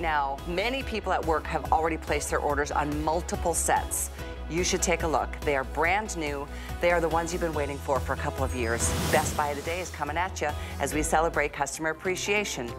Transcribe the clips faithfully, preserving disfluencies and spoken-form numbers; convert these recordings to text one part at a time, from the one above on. Now, many people at work have already placed their orders on multiple sets. You should take a look. They are brand new. They are the ones you've been waiting for for a couple of years. Best Buy of the Day is coming at you as we celebrate customer appreciation.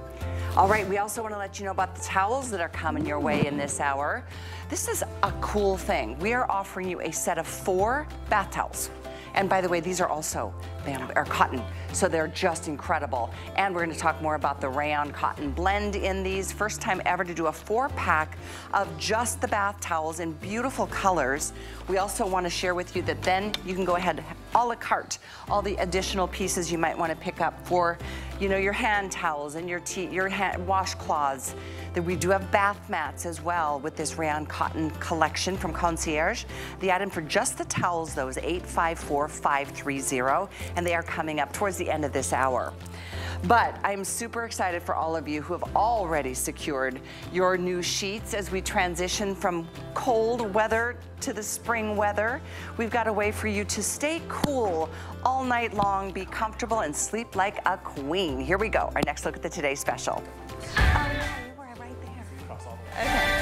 All right, we also want to let you know about the towels that are coming your way in this hour. This is a cool thing. We are offering you a set of four bath towels. And by the way, these are also bamboo, or cotton, so they're just incredible. And we're going to talk more about the rayon cotton blend in these. First time ever to do a four-pack of just the bath towels in beautiful colors. We also want to share with you that then you can go ahead a la carte all the additional pieces you might want to pick up for, you know, your hand towels and your tea, your hand washcloths. That we do have bath mats as well with this rayon cotton collection from Concierge. The item for just the towels though is eight five four, five three zero, and they are coming up towards the end of this hour. But I'm super excited for all of you who have already secured your new sheets as we transition from cold weather to the spring weather. We've got a way for you to stay cool all night long, be comfortable, and sleep like a queen. Here we go. Our next look at the Today Special. Um, we're right there. Cross all the way. Okay.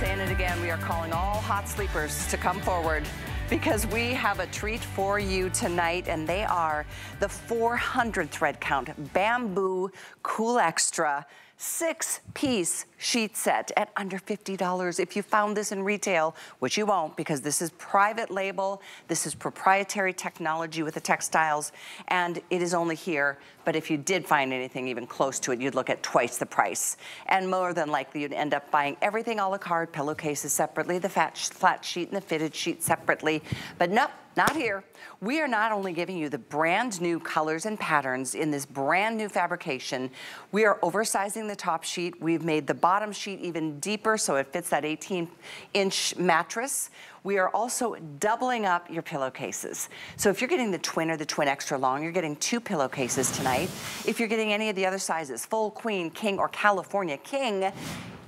Saying it again, we are calling all hot sleepers to come forward because we have a treat for you tonight, and they are the four hundred thread count bamboo cool extra six-piece sheet set at under fifty dollars. If you found this in retail, which you won't because this is private label, this is proprietary technology with the textiles, and it is only here. But if you did find anything even close to it, you'd look at twice the price. And more than likely, you'd end up buying everything a la carte, pillowcases separately, the fat, flat sheet and the fitted sheet separately. But nope, not here. We are not only giving you the brand new colors and patterns in this brand new fabrication, we are oversizing the top sheet. We've made the bottom sheet even deeper so it fits that eighteen inch mattress. We are also doubling up your pillowcases. So if you're getting the twin or the twin extra long, you're getting two pillowcases tonight. If you're getting any of the other sizes, full, queen, king, or California king,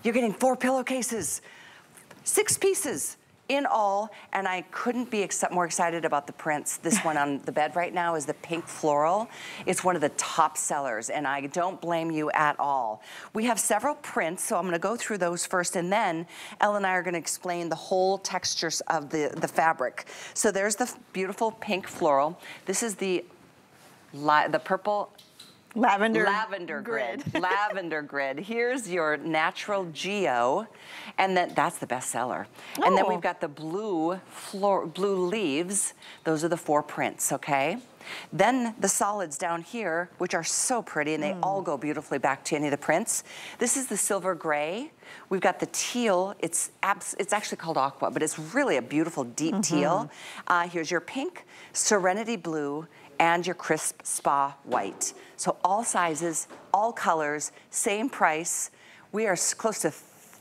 you're getting four pillowcases, six pieces in all, and I couldn't be ex- more excited about the prints. This one on the bed right now is the pink floral. It's one of the top sellers, and I don't blame you at all. We have several prints, so I'm gonna go through those first, and then Elle and I are gonna explain the whole textures of the, the fabric. So there's the beautiful pink floral. This is the, li the purple, Lavender, Lavender grid. grid. Lavender grid. Here's your natural geo, and then that's the best seller. Oh. And then we've got the blue floor, blue leaves. Those are the four prints, okay? Then the solids down here, which are so pretty, and they mm. all go beautifully back to any of the prints. This is the silver gray. We've got the teal. It's abs it's actually called aqua, but it's really a beautiful deep mm-hmm. teal. Uh, here's your pink, serenity blue, and your crisp spa white. So all sizes, all colors, same price. We are close to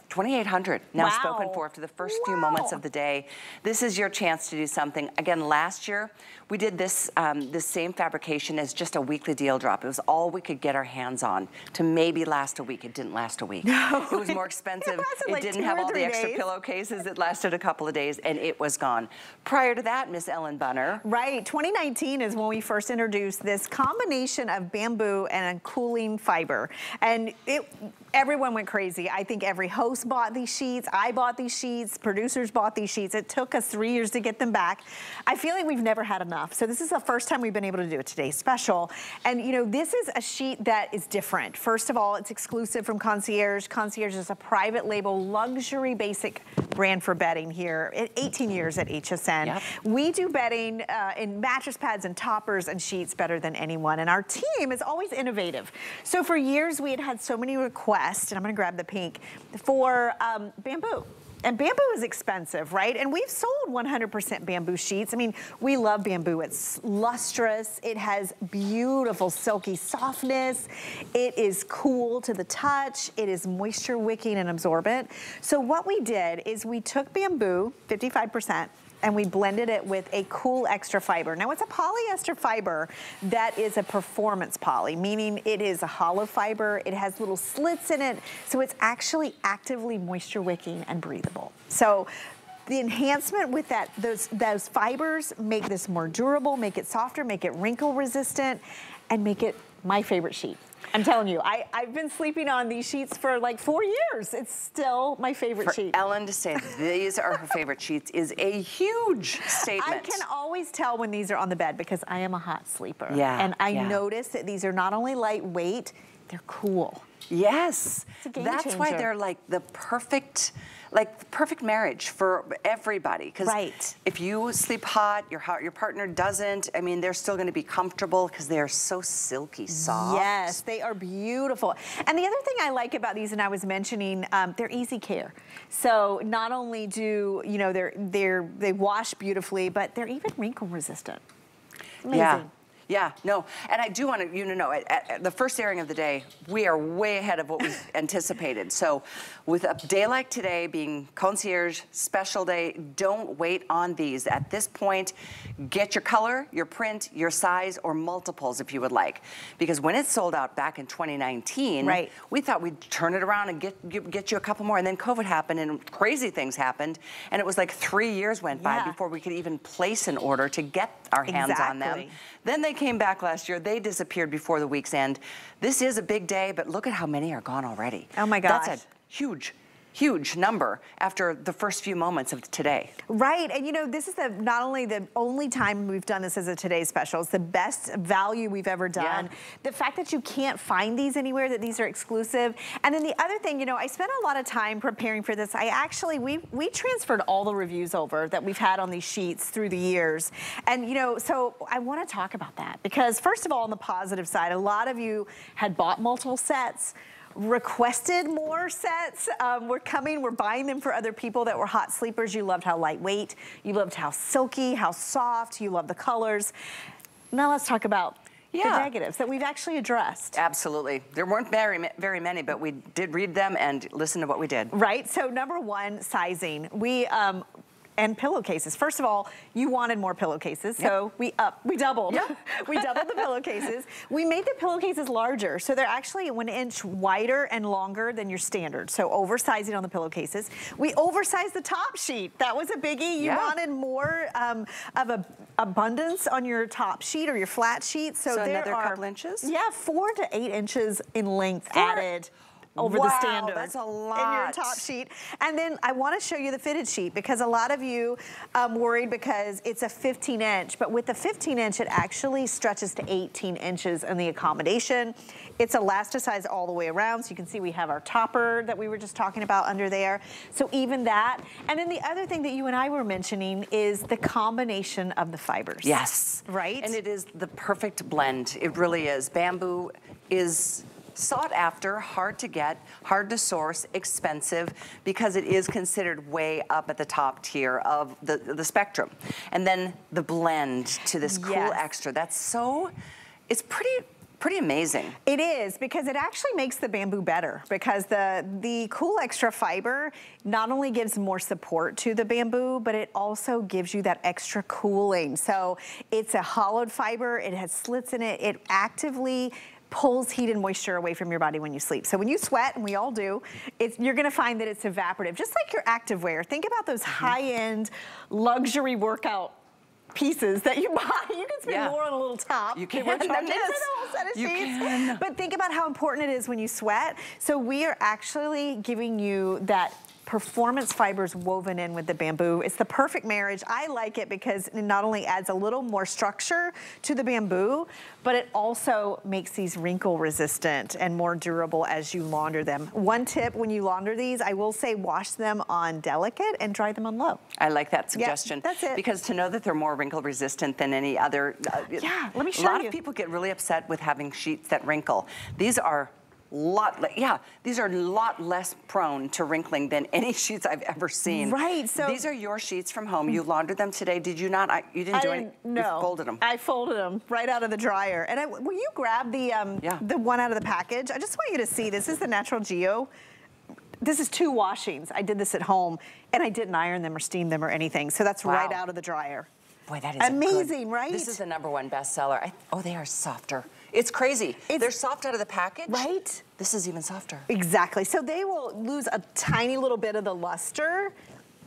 twenty-eight hundred now wow. spoken for after the first wow. few moments of the day. This is your chance to do something. Again, last year, we did this, um, this same fabrication as just a weekly deal drop. It was all we could get our hands on to maybe last a week. It didn't last a week. No. It was more expensive. It, it like didn't have all the days. extra pillowcases. It lasted a couple of days, and it was gone. Prior to that, Miss Ellen Bunner. Right. twenty nineteen is when we first introduced this combination of bamboo and cooling fiber. And it, everyone went crazy. I think every host bought these sheets, I bought these sheets, producers bought these sheets. It took us three years to get them back. I feel like we've never had enough. So this is the first time we've been able to do a Today Special. And you know, this is a sheet that is different. First of all, it's exclusive from Concierge. Concierge is a private label, luxury basic brand for bedding here. eighteen years at H S N. Yep. We do bedding uh, in mattress pads and toppers and sheets better than anyone. And our team is always innovative. So for years we had had so many requests, and I'm gonna grab the pink, for Or um, bamboo. And bamboo is expensive, right? And we've sold one hundred percent bamboo sheets. I mean, we love bamboo. It's lustrous. It has beautiful silky softness. It is cool to the touch. It is moisture wicking and absorbent. So what we did is we took bamboo, fifty-five percent, and we blended it with a cool extra fiber. Now it's a polyester fiber that is a performance poly, meaning it is a hollow fiber, it has little slits in it, so it's actually actively moisture wicking and breathable. So The enhancement with that, those, those fibers make this more durable, make it softer, make it wrinkle resistant, and make it my favorite sheet. I'm telling you, I, I've been sleeping on these sheets for like four years. It's still my favorite for sheet. Ellen to say these are her favorite sheets is a huge statement. I can always tell when these are on the bed because I am a hot sleeper. Yeah, and I yeah. notice that these are not only lightweight, they're cool. Yes, that's changer. Why they're like the perfect, like the perfect marriage for everybody. Because right. if you sleep hot, your your partner doesn't. I mean, they're still going to be comfortable because they are so silky soft. Yes, they are beautiful. And the other thing I like about these, and I was mentioning, um, they're easy care. So not only do you know they're they're they wash beautifully, but they're even wrinkle resistant. Amazing. Yeah. Yeah, no, and I do want to, you know, at, at the first airing of the day, we are way ahead of what we anticipated. So with a day like today being concierge, special day, don't wait on these. At this point, get your color, your print, your size, or multiples if you would like. Because when it sold out back in twenty nineteen, right. we thought we'd turn it around and get, get you a couple more. And then COVID happened and crazy things happened. And it was like three years went by yeah. before we could even place an order to get our hands exactly. on them. Then they came back last year. They disappeared before the week's end. This is a big day, but look at how many are gone already. Oh my gosh. That's a huge, huge number after the first few moments of today. Right, and you know, this is the, not only the only time we've done this as a Today Special, it's the best value we've ever done. Yeah. The fact that you can't find these anywhere, that these are exclusive. And then the other thing, you know, I spent a lot of time preparing for this. I actually, we, we transferred all the reviews over that we've had on these sheets through the years. And you know, so I wanna talk about that because first of all, on the positive side, a lot of you had bought multiple sets, requested more sets. Um, we're coming, we're buying them for other people that were hot sleepers. You loved how lightweight, you loved how silky, how soft, you love the colors. Now let's talk about yeah. the negatives that we've actually addressed. Absolutely. There weren't very, very many, but we did read them and listen to what we did. Right, so number one, sizing. We, um, and pillowcases. First of all, you wanted more pillowcases, yep. so we up, we doubled. Yep. We doubled the pillowcases. We made the pillowcases larger, so they're actually one inch wider and longer than your standard, so oversizing on the pillowcases. We oversized the top sheet. That was a biggie. You yeah. wanted more um, of a abundance on your top sheet or your flat sheet. So, so there another are, couple inches? Yeah, four to eight inches in length four. added. Over wow, the standard. That's a lot. In your top sheet. And then I wanna show you the fitted sheet because a lot of you um, worried because it's a fifteen inch, but with the fifteen inch, it actually stretches to eighteen inches in the accommodation. It's elasticized all the way around. So you can see we have our topper that we were just talking about under there. So even that. And then the other thing that you and I were mentioning is the combination of the fibers. Yes. Right? And it is the perfect blend. It really is. Bamboo is sought after, hard to get, hard to source, expensive, because it is considered way up at the top tier of the, the spectrum. And then the blend to this cool yes. extra. That's so, it's pretty, pretty amazing. It is, because it actually makes the bamboo better, because the, the cool extra fiber not only gives more support to the bamboo, but it also gives you that extra cooling. So it's a hollowed fiber, it has slits in it, it actively pulls heat and moisture away from your body when you sleep. So when you sweat, and we all do, it's, you're gonna find that it's evaporative, just like your activewear. Think about those mm-hmm. high-end luxury workout pieces that you buy. You can spend yeah. more on a little top. You can. We're trying to get rid of the whole set of sheets. You can. But think about how important it is when you sweat. So we are actually giving you that performance fibers woven in with the bamboo. It's the perfect marriage. I like it because it not only adds a little more structure to the bamboo, but it also makes these wrinkle resistant and more durable as you launder them. One tip when you launder these, I will say wash them on delicate and dry them on low. I like that suggestion. Yeah, that's it. Because to know that they're more wrinkle resistant than any other. Uh, yeah, let me show you. A lot of people get really upset with having sheets that wrinkle. These are lot, yeah, these are a lot less prone to wrinkling than any sheets I've ever seen. Right, so these are your sheets from home. You laundered them today. Did you not? I, you didn't I do didn't, any, no. You folded them. I folded them right out of the dryer. And I, will you grab the um, yeah. the one out of the package? I just want you to see, this is the Natural Geo. This is two washings. I did this at home and I didn't iron them or steam them or anything. So that's wow. right out of the dryer. Boy, that is amazing, good, right? This is the number one bestseller. I, oh, they are softer. It's crazy. It's, they're soft out of the package. Right? This is even softer. Exactly. So they will lose a tiny little bit of the luster,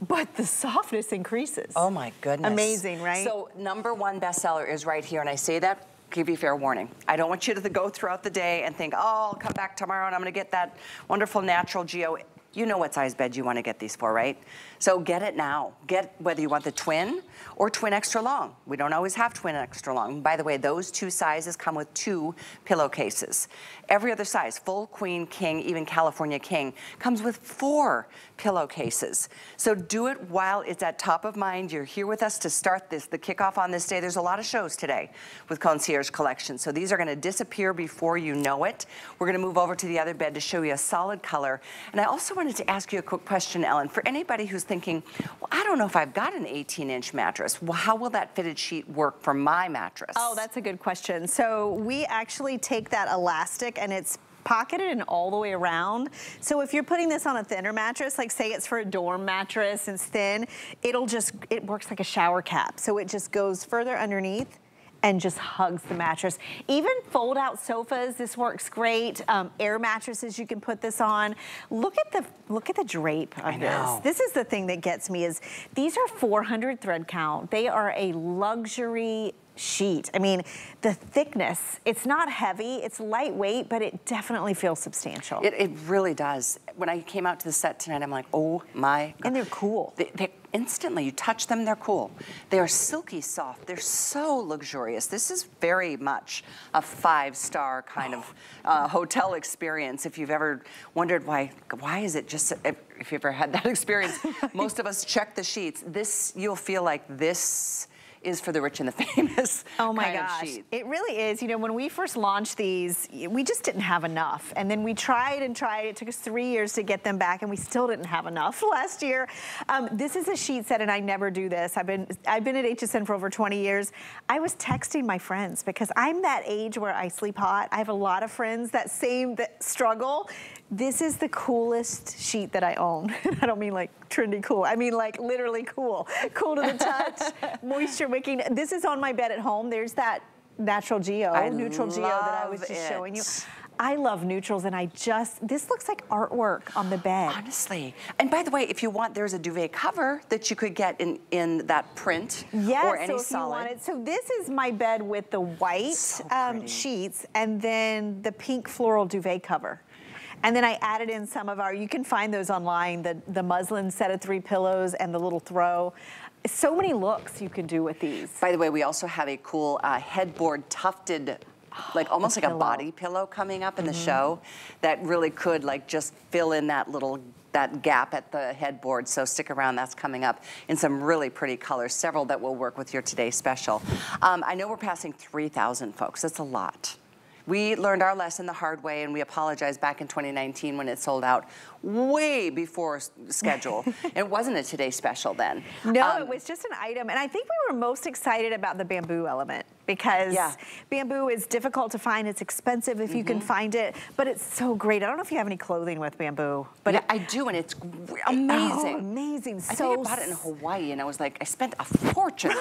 but the softness increases. Oh my goodness. Amazing, right? So number one bestseller is right here, and I say that, give you fair warning. I don't want you to go throughout the day and think, oh, I'll come back tomorrow and I'm gonna get that wonderful natural geo. You know what size bed you wanna get these for, right? So get it now. Get whether you want the twin or twin extra long. We don't always have twin extra long. By the way, those two sizes come with two pillowcases. Every other size, full, queen, king, even California king, comes with four pillowcases. So do it while it's at top of mind. You're here with us to start this, the kickoff on this day. There's a lot of shows today with Concierge Collection. So these are gonna disappear before you know it. We're gonna move over to the other bed to show you a solid color. And I also wanted to ask you a quick question, Ellen. For anybody who's thinking, well, I don't know if I've got an eighteen inch mattress. Well, how will that fitted sheet work for my mattress? Oh, that's a good question. So we actually take that elastic and it's pocketed and all the way around. So if you're putting this on a thinner mattress, like say it's for a dorm mattress and it's thin, it'll just, it works like a shower cap. So it just goes further underneath and just hugs the mattress. Even fold out sofas, this works great. Um, air mattresses, you can put this on. Look at the look at the drape of I this. Know. This is the thing that gets me is these are four hundred thread count. They are a luxury sheet. I mean, the thickness, it's not heavy, it's lightweight, but it definitely feels substantial. It, it really does. When I came out to the set tonight, I'm like, oh my God. And they're cool. They, they, instantly, you touch them, they're cool. They are silky soft. They're so luxurious. This is very much a five-star kind oh. of uh, hotel experience. If you've ever wondered why, why is it just, if, if you've ever had that experience, most of us check the sheets. This, you'll feel like this is for the rich and the famous. Oh my gosh, it really is. You know, when we first launched these, we just didn't have enough. And then we tried and tried. It took us three years to get them back and we still didn't have enough last year. Um, this is a sheet set and I never do this. I've been I've been at H S N for over twenty years. I was texting my friends because I'm that age where I sleep hot. I have a lot of friends that same that struggle. This is the coolest sheet that I own. I don't mean like trendy cool. I mean like literally cool. Cool to the touch, moisture wicking. This is on my bed at home. There's that natural geo, I neutral geo that I was just it. showing you. I love neutrals and I just, this looks like artwork on the bed. Honestly. And by the way, if you want, there's a duvet cover that you could get in, in that print yes, or any so if solid. You want it. So this is my bed with the white so um, sheets and then the pink floral duvet cover. And then I added in some of our, you can find those online, the, the muslin set of three pillows and the little throw. So many looks you can do with these. By the way, we also have a cool uh, headboard tufted, like almost like a body pillow coming up in the show that really could like just fill in that little that gap at the headboard. So stick around, that's coming up in some really pretty colors, several that will work with your today's special. Um, I know we're passing three thousand folks, that's a lot. We learned our lesson the hard way and we apologize back in twenty nineteen when it sold out way before schedule. It wasn't a Today Special then. No, um, it was just an item. And I think we were most excited about the bamboo element because yeah. bamboo is difficult to find. It's expensive if mm-hmm. you can find it, but it's so great. I don't know if you have any clothing with bamboo. But yeah, it, I do, and it's amazing. Oh, amazing. So I think I bought it in Hawaii and I was like, I spent a fortune.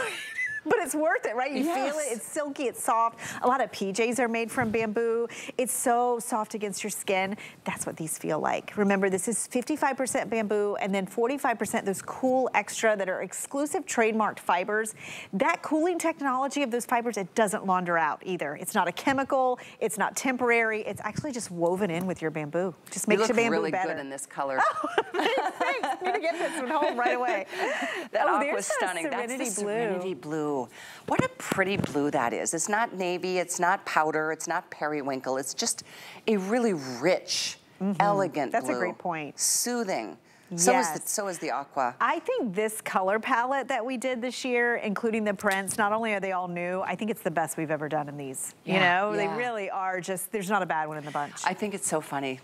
But it's worth it, right? You yes. feel it, it's silky, it's soft. A lot of P Js are made from bamboo. It's so soft against your skin. That's what these feel like. Remember, this is fifty-five percent bamboo and then forty-five percent those cool extra that are exclusive trademarked fibers. That cooling technology of those fibers, it doesn't launder out either. It's not a chemical, it's not temporary, it's actually just woven in with your bamboo. Just makes you your bamboo really better. You look really good in this color. Oh, thanks, thanks. Need to get this one home right away. That oh, aqua was stunning. Serenity That's the blue. Serenity Blue. What a pretty blue that is. It's not navy, it's not powder, it's not periwinkle. It's just a really rich, mm-hmm. elegant That's blue. That's a great point. Soothing. So, yes. is the, so is the aqua. I think this color palette that we did this year, including the prints, not only are they all new, I think it's the best we've ever done in these. Yeah. You know, yeah. they really are just, there's not a bad one in the bunch. I think it's so funny.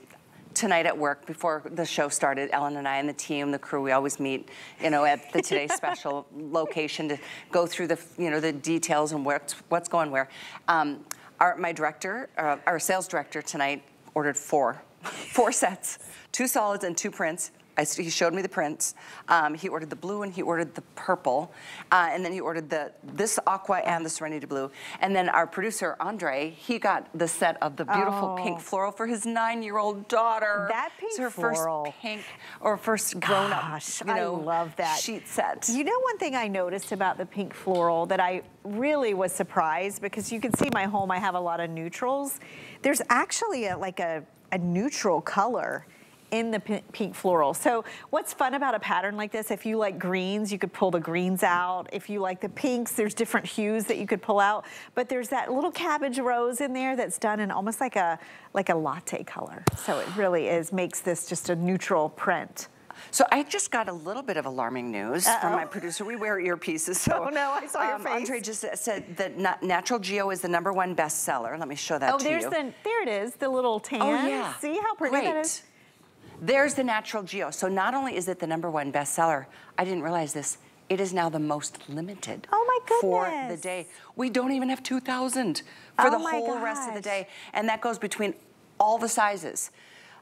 Tonight at work, before the show started, Ellen and I and the team, the crew, we always meet, you know, at the Today Special location to go through the, you know, the details and what's, what's going where. Um, our, my director, uh, our sales director tonight ordered four, four sets, two solids and two prints. I, he showed me the prints. Um, he ordered the blue and he ordered the purple. Uh, and then he ordered the this aqua and the Serenity Blue. And then our producer, Andre, he got the set of the beautiful oh. pink floral for his nine-year-old daughter. That pink it's her floral. first pink or first grown-up you know, I love that. sheet set. You know one thing I noticed about the pink floral that I really was surprised, because you can see my home, I have a lot of neutrals. There's actually a, like a, a neutral color in the pink floral. So what's fun about a pattern like this, if you like greens, you could pull the greens out. If you like the pinks, there's different hues that you could pull out. But there's that little cabbage rose in there that's done in almost like a, like a latte color. So it really is, makes this just a neutral print. So I just got a little bit of alarming news Uh-oh. from my producer. We wear earpieces. So, oh no, I saw your um, face. Andre just said that Natural Geo is the number one bestseller. Let me show that oh, to there's you. The, there it is, the little tan. Oh yeah. See how pretty Great. that is? There's the Natural Geo. So not only is it the number one bestseller, I didn't realize this, it is now the most limited oh my goodness. for the day. We don't even have two thousand for oh the whole gosh. rest of the day. And that goes between all the sizes.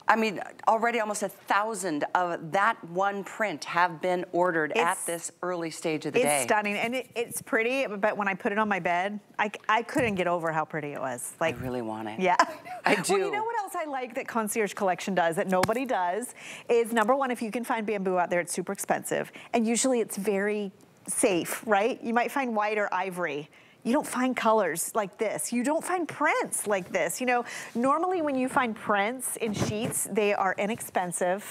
I mean, already almost a thousand of that one print have been ordered it's, at this early stage of the it's day. It's stunning, and it, it's pretty, but when I put it on my bed, I, I couldn't get over how pretty it was. Like, I really want it. Yeah. I do. Well, you know what else I like that Concierge Collection does that nobody does is, number one, if you can find bamboo out there, it's super expensive, and usually it's very safe, right? You might find white or ivory. You don't find colors like this. You don't find prints like this. You know, normally when you find prints in sheets, they are inexpensive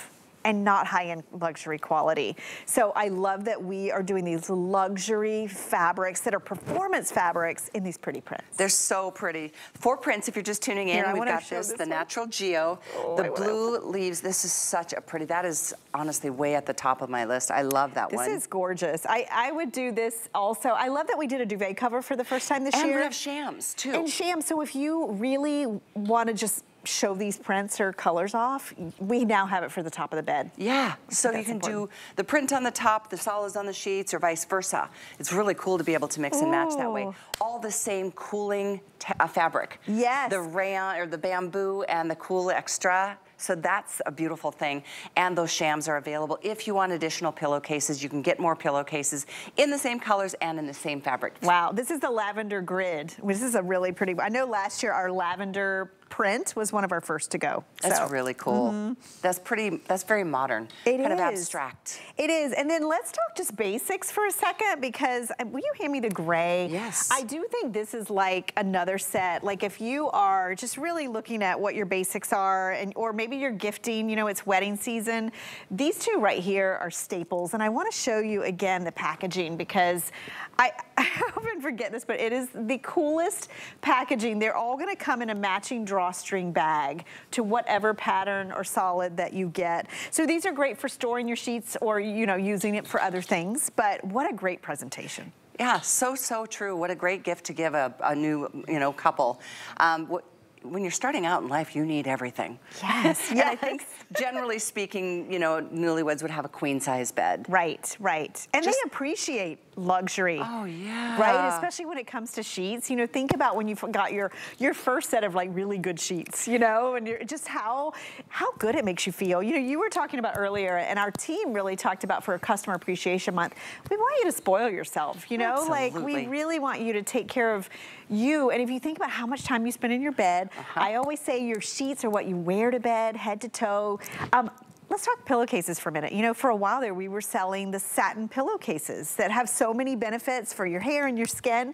and not high-end luxury quality. So I love that we are doing these luxury fabrics that are performance fabrics in these pretty prints. They're so pretty. Four prints, if you're just tuning in, yeah, we've got this, this, the one. Natural Geo, oh, the I blue leaves. This is such a pretty, that is honestly way at the top of my list. I love that this one. This is gorgeous. I, I would do this also. I love that we did a duvet cover for the first time this and year. And we have shams, too. And shams, so if you really want to just show these prints or colors off, we now have it for the top of the bed. Yeah, so you can important. do the print on the top, the solids on the sheets, or vice versa. It's really cool to be able to mix Ooh. and match that way. All the same cooling t uh, fabric. Yes. The rayon or the bamboo and the cool extra. So that's a beautiful thing. And those shams are available. If you want additional pillowcases, you can get more pillowcases in the same colors and in the same fabric. Wow, this is the lavender grid. This is a really pretty one. I know last year our lavender print was one of our first to go. That's so. really cool. Mm-hmm. That's pretty, that's very modern. It kind is. of abstract. It is. And then let's talk just basics for a second, because will you hand me the gray? Yes. I do think this is like another set. Like if you are just really looking at what your basics are, and or maybe you're gifting, you know, it's wedding season. These two right here are staples. And I want to show you again the packaging, because I, I often forget this, but it is the coolest packaging. They're all going to come in a matching drawstring bag to whatever pattern or solid that you get. So these are great for storing your sheets or, you know, using it for other things. But what a great presentation. Yeah, so, so true. What a great gift to give a, a new, you know, couple. Um, what, When you're starting out in life, you need everything. Yes, yes. And I think, generally speaking, you know, newlyweds would have a queen-size bed. Right, right. And Just, they appreciate luxury. Oh, yeah. Right, especially when it comes to sheets. You know, think about when you've got your, your first set of, like, really good sheets, you know, and you're, just how, how good it makes you feel. You know, you were talking about earlier, and our team really talked about for a Customer Appreciation Month, we want you to spoil yourself, you know? Absolutely. Like, we really want you to take care of you. And if you think about how much time you spend in your bed, Uh-huh. I always say your sheets are what you wear to bed, head to toe. Um, let's talk pillowcases for a minute. You know, for a while there, we were selling the satin pillowcases that have so many benefits for your hair and your skin.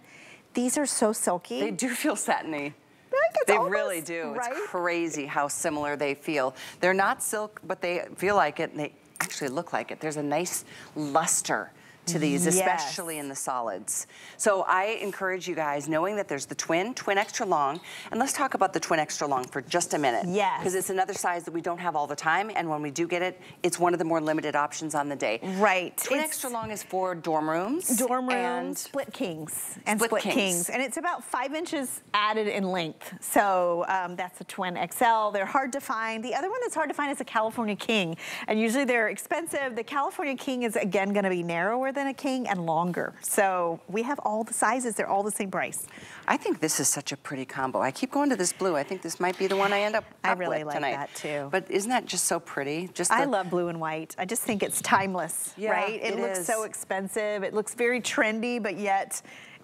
These are so silky. They do feel satiny. Like they almost, really do. Right? It's crazy how similar they feel. They're not silk, but they feel like it, and they actually look like it. There's a nice luster to these, yes. especially in the solids. So I encourage you guys, knowing that there's the twin, twin extra long, and let's talk about the twin extra long for just a minute. Yes. Because it's another size that we don't have all the time, and when we do get it, it's one of the more limited options on the day. Right. Twin it's extra long is for dorm rooms. Dorm rooms, and split kings. And split, split kings. kings. And it's about five inches added in length. So um, that's a twin X L. They're hard to find. The other one that's hard to find is a California King. And usually they're expensive. The California King is, again, gonna be narrower than than a king and longer. So we have all the sizes. They're all the same price. I think this is such a pretty combo. I keep going to this blue. I think this might be the one I end up, I up really with like tonight. That too. But isn't that just so pretty? Just the... I love blue and white. I just think it's timeless, yeah, right? It, it looks is. so expensive. It looks very trendy, but yet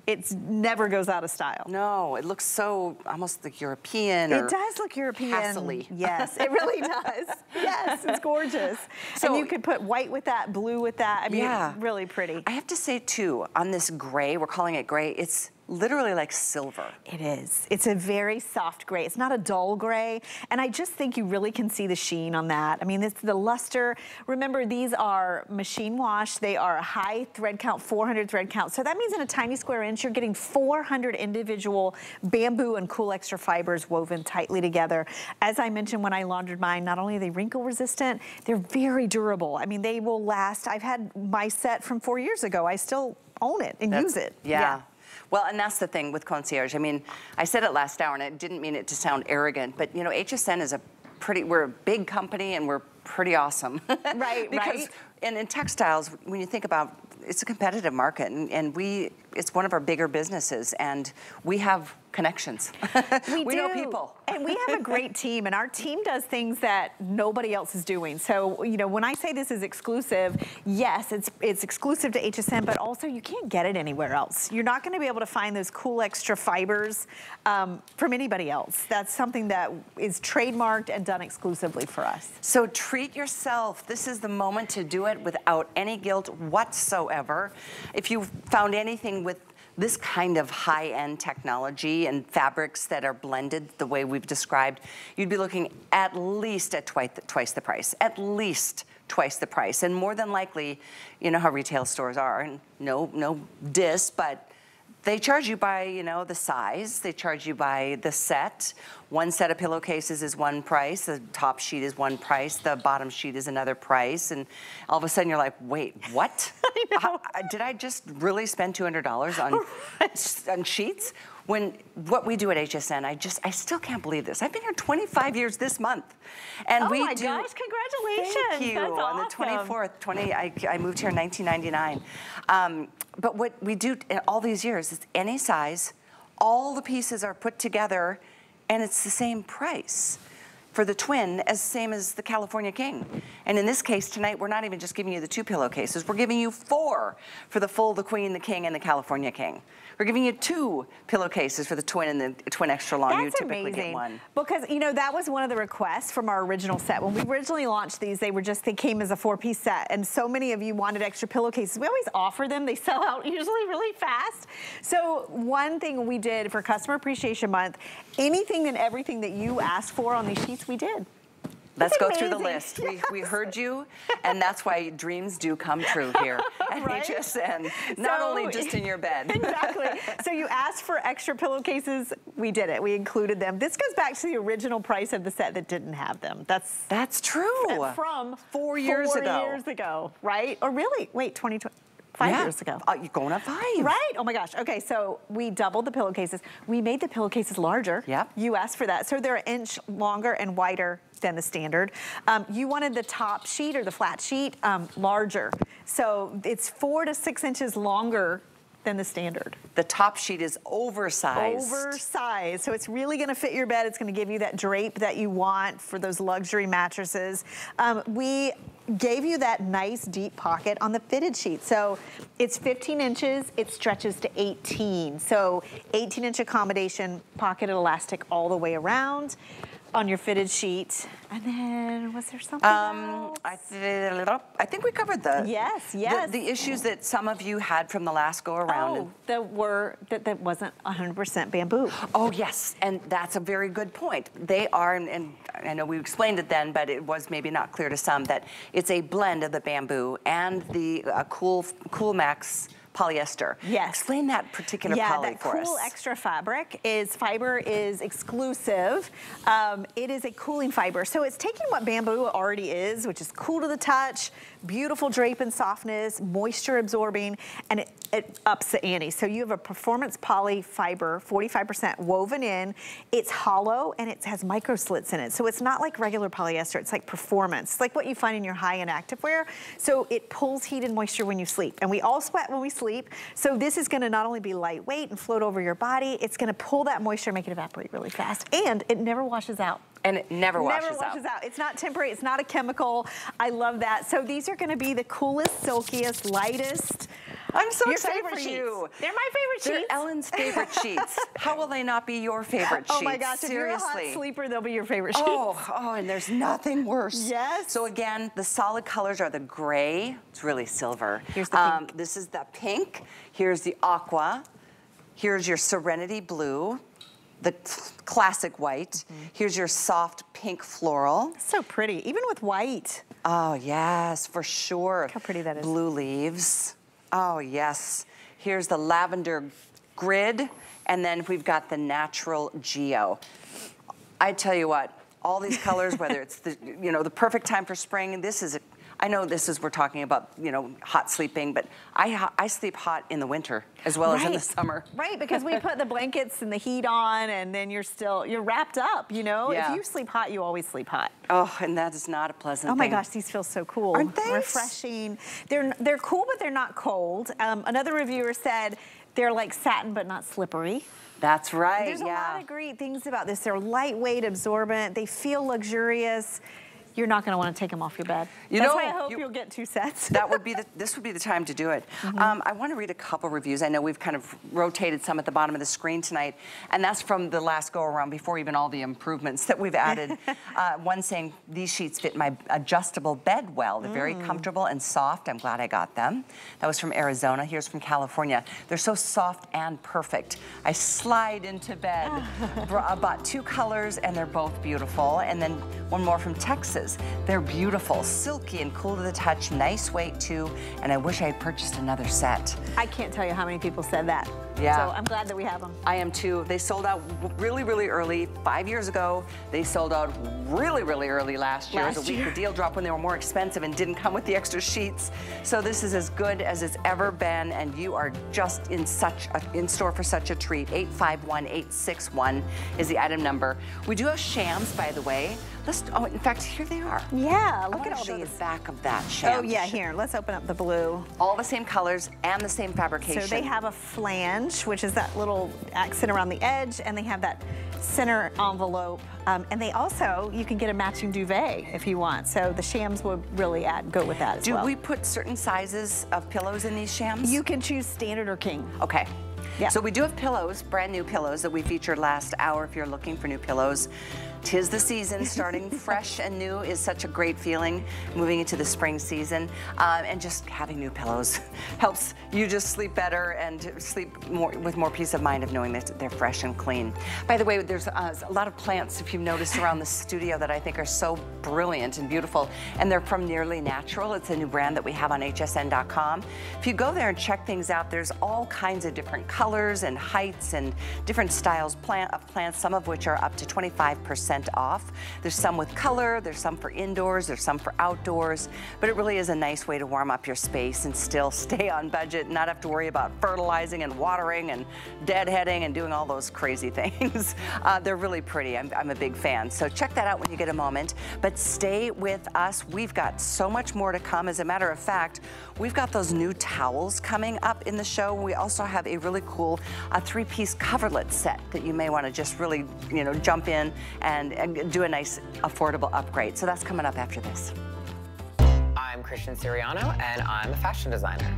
it never goes out of style. No, it looks so almost like European. It or does look European. Castly. Yes, it really does. Yes, it's gorgeous. So, and you could put white with that, blue with that. I mean, yeah. It's really pretty. I have to say too, on this gray, we're calling it gray, it's literally like silver. It is. It's a very soft gray. It's not a dull gray. And I just think you really can see the sheen on that. I mean, this, the luster, remember these are machine wash. They are a high thread count, four hundred thread count. So that means in a tiny square inch, you're getting four hundred individual bamboo and cool extra fibers woven tightly together. As I mentioned, when I laundered mine, not only are they wrinkle resistant, they're very durable. I mean, they will last. I've had my set from four years ago. I still own it and That's, use it. Yeah. yeah. Well, and that's the thing with Concierge. I mean, I said it last hour, and I didn't mean it to sound arrogant, but, you know, H S N is a pretty, we're a big company, and we're pretty awesome. Right, because, right. And in textiles, when you think about, it's a competitive market, and, and we, it's one of our bigger businesses, and we have connections. We, we do. know people. And we have a great team, and our team does things that nobody else is doing. So, you know, when I say this is exclusive, yes, it's it's exclusive to H S N, but also you can't get it anywhere else. You're not gonna be able to find those cool extra fibers um, from anybody else. That's something that is trademarked and done exclusively for us. So treat yourself. This is the moment to do it without any guilt whatsoever. If you found anything with this kind of high-end technology and fabrics that are blended the way we've described, you'd be looking at least at twice the, twice the price, at least twice the price. And more than likely, you know how retail stores are, and no, no diss, but they charge you by, you know, the size. They charge you by the set. One set of pillowcases is one price. The top sheet is one price. The bottom sheet is another price. And all of a sudden you're like, wait, what? I know. I, did I just really spend two hundred dollars on, on sheets? When what we do at H S N, I just, I still can't believe this. I've been here twenty-five years this month. And oh we my do, gosh, congratulations. Thank you. That's on awesome. the twenty-fourth, twenty, I, I moved here in nineteen ninety-nine. Um, but what we do in all these years is any size, all the pieces are put together, and it's the same price for the twin as same as the California King. And in this case tonight, we're not even just giving you the two pillowcases, we're giving you four for the full, the queen, the king, and the California King. We're giving you two pillowcases for the twin and the twin extra long. That's you typically amazing. Get one. Because, you know, that was one of the requests from our original set. When we originally launched these, they were just, they came as a four-piece set, and so many of you wanted extra pillowcases. We always offer them. They sell out usually really fast. So one thing we did for Customer Appreciation Month, anything and everything that you asked for on these sheets, we did. Let's go through the list. Yes. We, we heard you, and that's why dreams do come true here at right? H S N. Not so, only just in your bed. Exactly. So you asked for extra pillowcases. We did it. We included them. This goes back to the original price of the set that didn't have them. That's that's true. From four years four ago. Four years ago, right? Or really? Wait, twenty twenty. Five yeah. years ago. Uh, you're going up five. Right, oh my gosh. Okay, so we doubled the pillowcases. We made the pillowcases larger. Yep. You asked for that. So they're an inch longer and wider than the standard. Um, you wanted the top sheet or the flat sheet um, larger. So it's four to six inches longer than the standard. The top sheet is oversized. Oversized, so it's really gonna fit your bed. It's gonna give you that drape that you want for those luxury mattresses. Um, we gave you that nice deep pocket on the fitted sheet. So it's fifteen inches, it stretches to eighteen. So eighteen inch accommodation, pocketed elastic all the way around on your fitted sheet. And then, was there something um, else? I, th I think we covered the, yes, yes. The, the issues that some of you had from the last go around. Oh, that were, that, that wasn't one hundred percent bamboo. Oh yes, and that's a very good point. They are, and, and I know we explained it then, but it was maybe not clear to some that it's a blend of the bamboo and the uh, cool, cool Max polyester. Yes. Explain that particular yeah, poly that for cool us. Yeah, that cool extra fabric is, fiber is exclusive. Um, it is a cooling fiber. So it's taking what bamboo already is, which is cool to the touch, beautiful drape and softness, moisture absorbing, and it, it ups the ante. So you have a performance poly fiber, forty-five percent woven in. It's hollow and it has micro slits in it. So it's not like regular polyester, it's like performance. It's like what you find in your high-end activewear. So it pulls heat and moisture when you sleep. And we all sweat when we sleep. So this is gonna not only be lightweight and float over your body, it's gonna pull that moisture and make it evaporate really fast. And it never washes out. And it never washes out. Never washes out. It's not temporary, it's not a chemical. I love that. So these are gonna be the coolest, silkiest, lightest. I'm so excited for you. They're my favorite sheets. They're Ellen's favorite sheets. How will they not be your favorite sheets? Oh my gosh, seriously. If you're a hot sleeper, they'll be your favorite sheets. Oh, oh, and there's nothing worse. Yes. So again, the solid colors are the gray. It's really silver. Here's the um, pink. This is the pink. Here's the aqua. Here's your Serenity blue. The classic white. Mm-hmm. Here's your soft pink floral. So pretty, even with white. Oh yes, for sure. Look how pretty that is. Blue leaves. Oh yes. Here's the lavender grid, and then we've got the natural geo. I tell you what, all these colors, whether it's the you know the perfect time for spring. This is a, I know this is we're talking about you know hot sleeping, but I I sleep hot in the winter as well right. as in the summer. Right, because we put the blankets and the heat on, and then you're still you're wrapped up. You know, yeah. If you sleep hot, you always sleep hot. Oh, and that is not a pleasant. Oh my thing. Gosh, these feel so cool. Aren't they refreshing? They're they're cool, but they're not cold. Um, another reviewer said they're like satin, but not slippery. That's right. There's yeah. a lot of great things about this. They're lightweight, absorbent. They feel luxurious. You're not going to want to take them off your bed. You That's know, why I hope you, you'll get two sets. that would be the, this would be the time to do it. Mm-hmm. um, I want to read a couple reviews. I know we've kind of rotated some at the bottom of the screen tonight, and that's from the last go around before even all the improvements that we've added. uh, one saying, these sheets fit my adjustable bed well. They're mm. very comfortable and soft. I'm glad I got them. That was from Arizona. Here's from California. They're so soft and perfect. I slide into bed. I bought two colors, and they're both beautiful. And then one more from Texas. They're beautiful, silky and cool to the touch, nice weight too, and I wish I had purchased another set. I can't tell you how many people said that. Yeah. So I'm glad that we have them. I am too. They sold out really, really early five years ago. They sold out really, really early last year. Last it was a week year. The deal dropped when they were more expensive and didn't come with the extra sheets. So this is as good as it's ever been, and you are just in such a, in store for such a treat. eight five one eight six one is the item number. We do have shams, by the way. Let's. Oh, in fact, here they are. Yeah, look at all these. I want to show the back of that sham. Oh yeah, here. Let's open up the blue. All the same colors and the same fabrication. So they have a flange, which is that little accent around the edge, and they have that center envelope, um, and they also, you can get a matching duvet if you want, so the shams will really add, go with that as well. Do we put certain sizes of pillows in these shams? You can choose standard or king. Okay. Yeah. So we do have pillows, brand new pillows that we featured last hour if you're looking for new pillows. Tis the season, starting fresh and new is such a great feeling, moving into the spring season. Um, and just having new pillows helps you just sleep better and sleep more with more peace of mind of knowing that they're fresh and clean. By the way, there's uh, a lot of plants, if you've noticed, around the studio that I think are so brilliant and beautiful. And they're from Nearly Natural. It's a new brand that we have on H S N dot com. If you go there and check things out, there's all kinds of different colors. Colors and heights and different styles plant, of plants, some of which are up to twenty-five percent off. There's some with color, there's some for indoors, there's some for outdoors, but it really is a nice way to warm up your space and still stay on budget and not have to worry about fertilizing and watering and deadheading and doing all those crazy things. Uh, they're really pretty. I'm, I'm a big fan. So check that out when you get a moment, but stay with us. We've got so much more to come. As a matter of fact, we've got those new towels coming up in the show. We also have a really cool Cool, a three-piece coverlet set that you may want to just really, you know, jump in and, and do a nice affordable upgrade. So that's coming up after this. I'm Christian Siriano, and I'm a fashion designer.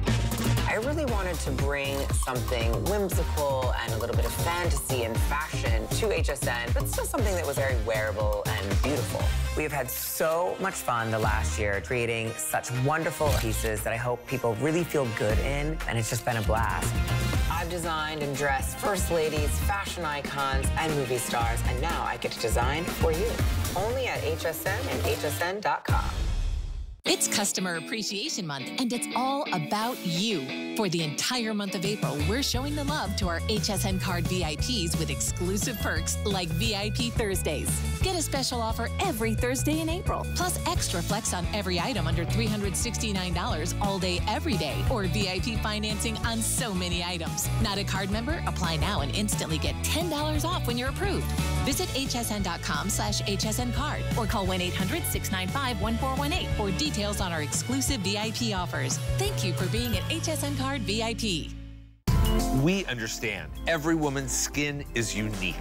I really wanted to bring something whimsical and a little bit of fantasy and fashion to H S N, but still something that was very wearable and beautiful. We have had so much fun the last year creating such wonderful pieces that I hope people really feel good in, and it's just been a blast. I've designed and dressed first ladies, fashion icons, and movie stars, and now I get to design for you. Only at H S N and H S N dot com. It's Customer Appreciation Month, and it's all about you. For the entire month of April, we're showing the love to our H S N Card V I Ps with exclusive perks like V I P Thursdays. Get a special offer every Thursday in April, plus extra flex on every item under three hundred sixty-nine dollars all day, every day, or V I P financing on so many items. Not a card member? Apply now and instantly get ten dollars off when you're approved. Visit H S N dot com slash H S N card or call one eight hundred, six nine five, one four one eight for details on our exclusive V I P offers. Thank you for being an H S N Card V I P. We understand every woman's skin is unique.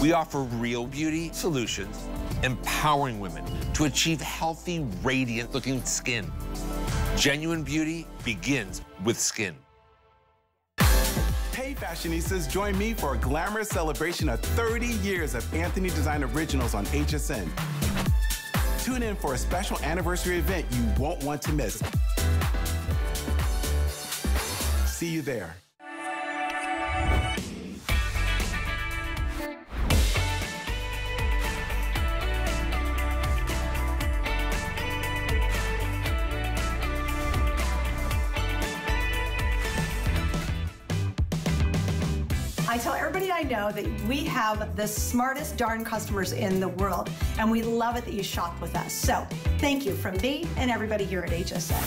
We offer real beauty solutions, empowering women to achieve healthy, radiant-looking skin. Genuine beauty begins with skin. Hey fashionistas, join me for a glamorous celebration of thirty years of Anthony Design Originals on H S N. Tune in for a special anniversary event you won't want to miss. See you there. I tell everybody I know that we have the smartest darn customers in the world, and we love it that you shop with us. So thank you from me and everybody here at H S N.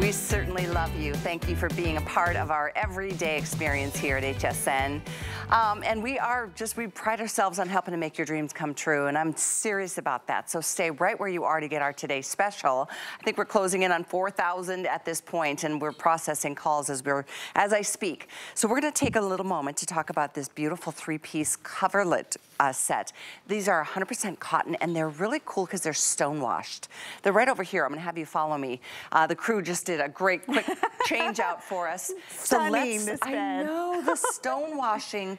We certainly love you. Thank you for being a part of our everyday experience here at H S N. Um, and we are just, we pride ourselves on helping to make your dreams come true, and I'm serious about that. So stay right where you are to get our today's special. I think we're closing in on four thousand at this point, and we're processing calls as we're, as I speak. So we're gonna take a little moment to talk about this beautiful three-piece coverlet uh, set. These are one hundred percent cotton, and they're really cool because they're stonewashed. They're right over here. I'm gonna have you follow me. Uh, the crew just did a great quick change out for us. Stunning, so let's, I know, the stonewashing.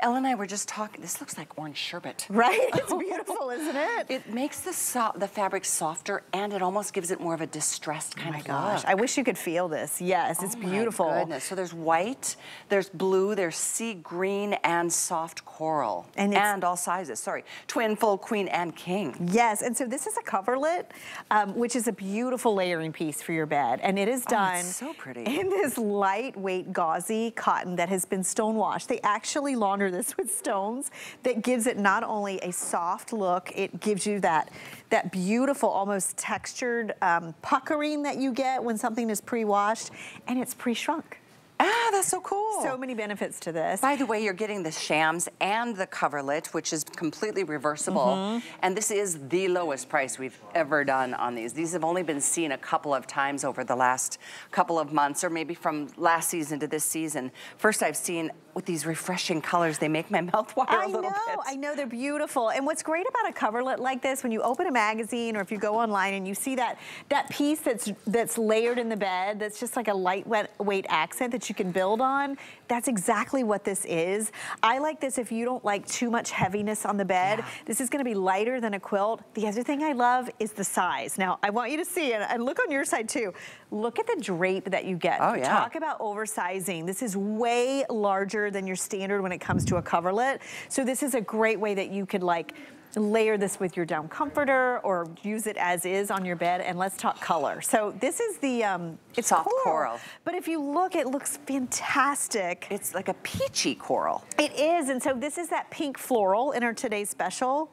Ellen and I were just talking, this looks like orange sherbet. Right? It's beautiful, isn't it? It makes the so the fabric softer, and it almost gives it more of a distressed kind of look. Oh my gosh, I wish you could feel this. Yes, it's beautiful. Oh my goodness. So there's white, there's blue, there's sea green, and soft coral. And, and all sizes, sorry. Twin, full, queen, and king. Yes, and so this is a coverlet, um, which is a beautiful layering piece for your bed. And it is done, oh, it's so pretty, in this lightweight gauzy cotton that has been stonewashed. They actually launder this with stones. That gives it not only a soft look, it gives you that that beautiful, almost textured um, puckering that you get when something is pre-washed, and it's pre-shrunk. Ah, that's so cool. So many benefits to this. By the way, you're getting the shams and the coverlet, which is completely reversible. Mm-hmm. And this is the lowest price we've ever done on these. These have only been seen a couple of times over the last couple of months, or maybe from last season to this season. First I've seen with these refreshing colors, they make my mouth water I a little know, bit. I know, I know, they're beautiful. And what's great about a coverlet like this, when you open a magazine or if you go online and you see that that piece that's that's layered in the bed, that's just like a lightweight accent that you can build on, that's exactly what this is. I like this if you don't like too much heaviness on the bed. Yeah. This is gonna be lighter than a quilt. The other thing I love is the size. Now, I want you to see, and, and look on your side too, look at the drape that you get. Oh, yeah. Talk about oversizing. This is way larger than your standard when it comes to a coverlet. So this is a great way that you could like layer this with your down comforter or use it as is on your bed. And let's talk color. So this is the, um, it's soft coral. But if you look, it looks fantastic. It's like a peachy coral. It is, and so this is that pink floral in our today's special.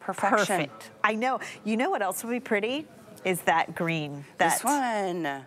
Perfection. Perfect. I know, you know what else would be pretty? Is that green. That. This one.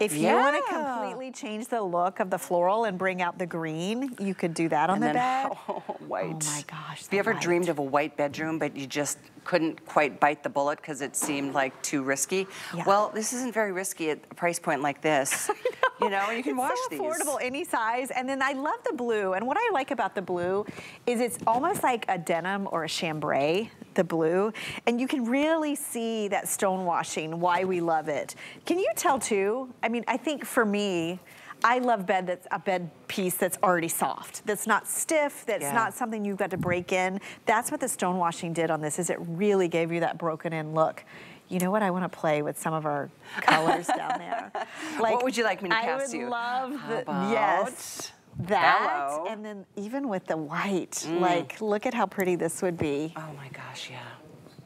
If you yeah. want to completely change the look of the floral and bring out the green, you could do that on and the then, bed. Oh, white. Oh my gosh. Have you ever white. dreamed of a white bedroom, but you just couldn't quite bite the bullet because it seemed like too risky? Yeah. Well, this isn't very risky at a price point like this. know. You know, you can it's wash so these. It's affordable, any size. And then I love the blue. And what I like about the blue is it's almost like a denim or a chambray, the blue. And you can really see that stone washing, why we love it. Can you tell too? I mean, I think for me, I love bed that's a bed piece that's already soft, that's not stiff, that's yeah. not something you've got to break in. That's what the stonewashing did on this, is it really gave you that broken in look. You know what, I want to play with some of our colors down there. Like, what would you like me to cast you? I would you? love the, yes. that, hello. And then even with the white, mm. like look at how pretty this would be. Oh my gosh, yeah.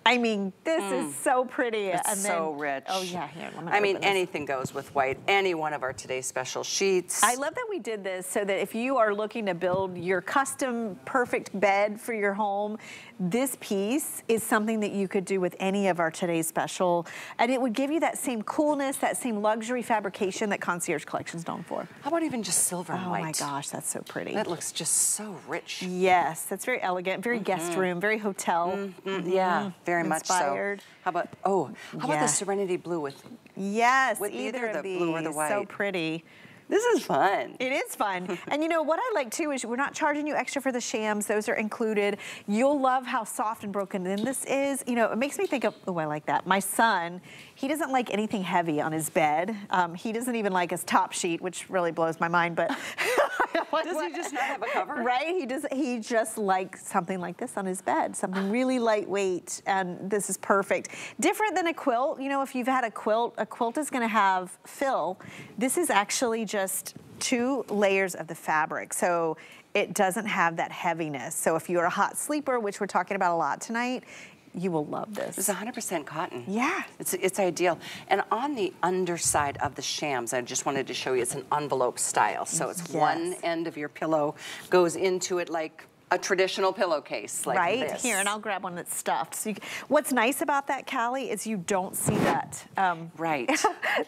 I mean, this mm. is so pretty. It's and then, so rich. Oh yeah, here, I'm I mean, anything goes with white. Any one of our today's special sheets. I love that we did this so that if you are looking to build your custom perfect bed for your home, this piece is something that you could do with any of our today's special. And it would give you that same coolness, that same luxury fabrication that Concierge Collection's known for. How about even just silver and oh white? Oh my gosh, that's so pretty. That looks just so rich. Yes, that's very elegant, very mm-hmm. guest room, very hotel. Mm-hmm. Mm-hmm. Yeah. Very Very much so. How about oh, how yeah. about the Serenity Blue with yes, with either, either the these. blue or the white? So pretty. This is fun. It is fun. And you know, what I like too is we're not charging you extra for the shams. Those are included. You'll love how soft and broken in this is. You know, it makes me think of, oh, I like that. My son, he doesn't like anything heavy on his bed. Um, he doesn't even like his top sheet, which really blows my mind, but. Like, does what? He just not have a cover? Right, he just, he just likes something like this on his bed. Something really lightweight, and this is perfect. Different than a quilt. You know, if you've had a quilt, a quilt is gonna have fill. This is actually just Just two layers of the fabric, so it doesn't have that heaviness. So if you're a hot sleeper, which we're talking about a lot tonight, you will love this. It's one hundred percent cotton. Yeah. It's, it's ideal. And on the underside of the shams, I just wanted to show you, it's an envelope style. So it's yes. one end of your pillow goes into it like a traditional pillowcase like right this. Here, and I'll grab one that's stuffed. So you, what's nice about that, Callie, is you don't see that. Um, right.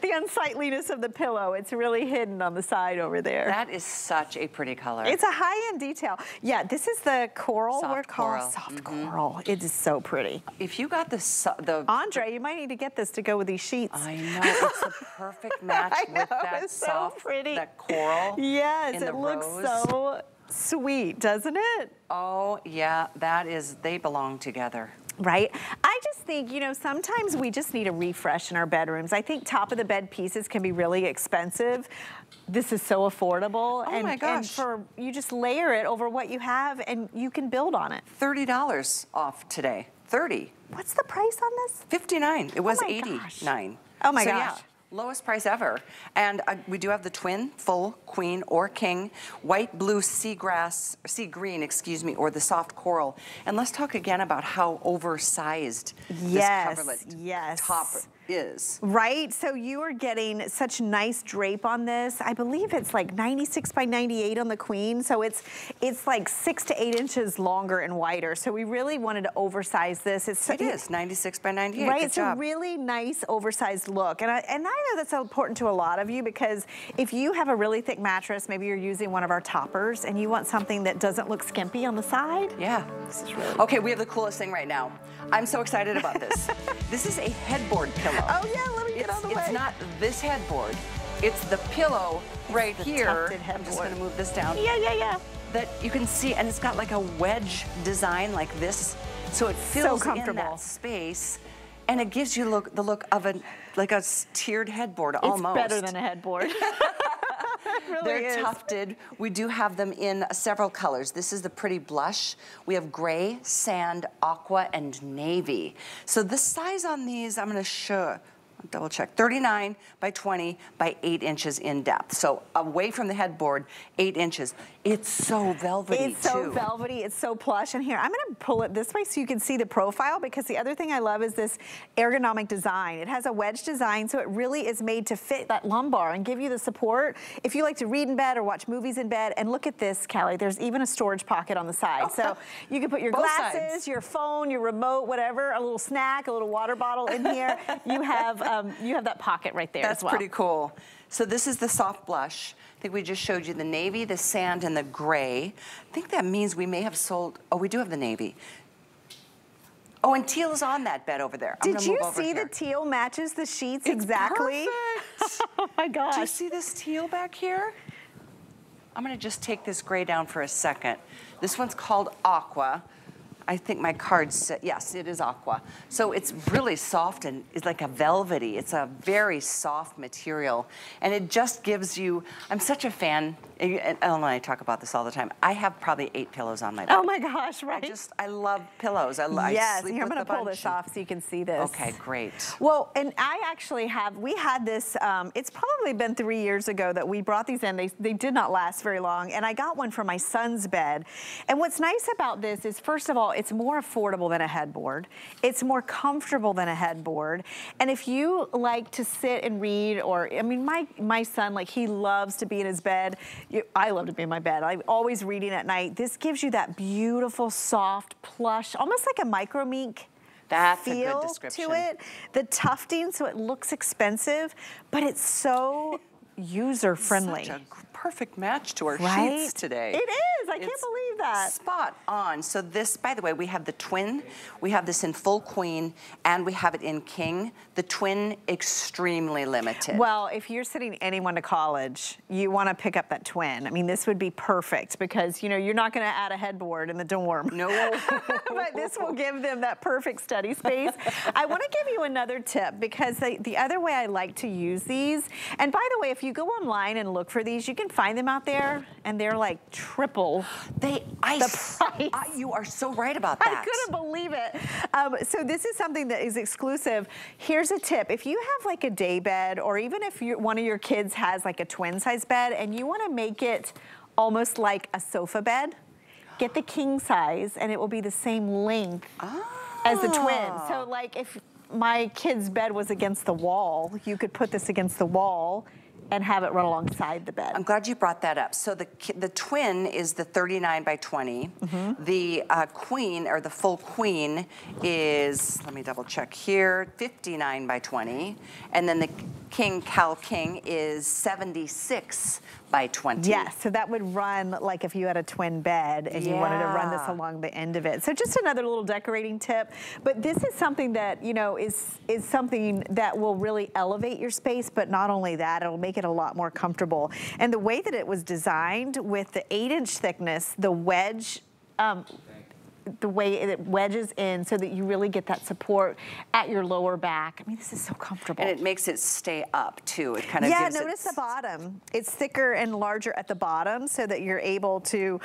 The unsightliness of the pillow. It's really hidden on the side over there. That is such a pretty color. It's a high-end detail. Yeah, this is the coral. Soft we're coral. Called soft mm-hmm. coral. It is so pretty. If you got the... the Andre, you might need to get this to go with these sheets. I know. It's a perfect match I with know, that it's soft, so pretty. That coral. Yes, it looks rose. So... sweet, doesn't it? Oh, yeah, that is, they belong together. Right? I just think, you know, sometimes we just need a refresh in our bedrooms. I think top of the bed pieces can be really expensive. This is so affordable. Oh and, my gosh. And for, you just layer it over what you have and you can build on it. thirty dollars off today, thirty. What's the price on this? fifty-nine, it was oh eighty-nine. Oh my so, gosh. Yeah. Lowest price ever. And uh, we do have the twin, full, queen, or king, white, blue, seagrass, sea green, excuse me, or the soft coral. And let's talk again about how oversized yes, this coverlet yes. top is. Right, so you are getting such nice drape on this. I believe it's like ninety-six by ninety-eight on the queen, so it's it's like six to eight inches longer and wider. So we really wanted to oversize this. It's so, it is ninety-six by ninety-eight. Right, Good it's job. a really nice oversized look, and I, and I know that's important to a lot of you because if you have a really thick mattress, maybe you're using one of our toppers, and you want something that doesn't look skimpy on the side. Yeah, this is really okay. Cool. We have the coolest thing right now. I'm so excited about this. This is a headboard pillow. Oh yeah, let me get it's, out of the way. It's not this headboard. It's the pillow right the here. I'm just gonna move this down. Yeah, yeah, yeah. That you can see, and it's got like a wedge design like this. So it fills so in that space. And it gives you look the look of a like a tiered headboard it's almost. It's better than a headboard. Really They're is. tufted. We do have them in several colors. This is the pretty blush. We have gray, sand, aqua, and navy. So the size on these, I'm gonna show, double check, thirty-nine by twenty by eight inches in depth. So away from the headboard, eight inches. It's so velvety It's so too. velvety, it's so plush. And here, I'm gonna pull it this way so you can see the profile because the other thing I love is this ergonomic design. It has a wedge design, so it really is made to fit that lumbar and give you the support. If you like to read in bed or watch movies in bed, and look at this, Callie, there's even a storage pocket on the side. Oh. So you can put your Both glasses, sides. your phone, your remote, whatever, a little snack, a little water bottle in here. You have, um, Um, you have that pocket right there That's as well. That's pretty cool. So this is the soft blush. I think we just showed you the navy, the sand, and the gray. I think that means we may have sold, oh, we do have the navy. Oh, and teal is on that bed over there. I'm Did you see here. the teal matches the sheets it's exactly? Perfect. Oh my gosh. Do you see this teal back here? I'm gonna just take this gray down for a second. This one's called Aqua. I think my card said, yes, it is aqua. So it's really soft and it's like a velvety. It's a very soft material. And it just gives you, I'm such a fan and Ellen and I talk about this all the time. I have probably eight pillows on my bed. Oh my gosh, right? I just, I love pillows. I, yes, I sleep here, I'm going to pull this off so you can see this. Okay, great. Well, and I actually have, we had this, um, it's probably been three years ago that we brought these in. They, they did not last very long, and I got one for my son's bed. And what's nice about this is, first of all, it's more affordable than a headboard. It's more comfortable than a headboard. And if you like to sit and read, or, I mean, my, my son, like, he loves to be in his bed. You, I love to be in my bed. I'm always reading at night. This gives you that beautiful, soft, plush, almost like a micro mink. That's a good description. Feel to it. The tufting, so it looks expensive, but it's so user friendly. Such a perfect match to our right? sheets today. It is. I it's can't believe that. Spot on. So this, by the way, we have the twin. We have this in full queen, and we have it in king. The twin, extremely limited. Well, if you're sending anyone to college, you want to pick up that twin. I mean, this would be perfect because you know you're not going to add a headboard in the dorm. No. But this will give them that perfect study space. I want to give you another tip because the, the other way I like to use these, and by the way, if you go online and look for these, you can find them out there, and they're like triple they ice. the price. I, you are so right about that. I couldn't believe it. Um, so this is something that is exclusive. Here's a tip. If you have like a day bed, or even if you, one of your kids has like a twin size bed and you want to make it almost like a sofa bed, get the king size and it will be the same length ah. as the twin. So like if my kid's bed was against the wall, you could put this against the wall and have it run alongside the bed. I'm glad you brought that up. So the the twin is the thirty-nine by twenty. Mm-hmm. The uh, queen, or the full queen, is, let me double check here, fifty-nine by twenty. And then the king, Cal King, is seventy-six by twenty. Yes, so that would run like if you had a twin bed and yeah. you wanted to run this along the end of it. So just another little decorating tip. But this is something that, you know, is, is something that will really elevate your space, but not only that, it'll make it a lot more comfortable. And the way that it was designed with the eight inch thickness, the wedge, um, the way it wedges in so that you really get that support at your lower back. I mean, this is so comfortable. And it makes it stay up too. It kind of yeah, gives notice it the bottom. It's thicker and larger at the bottom so that you're able to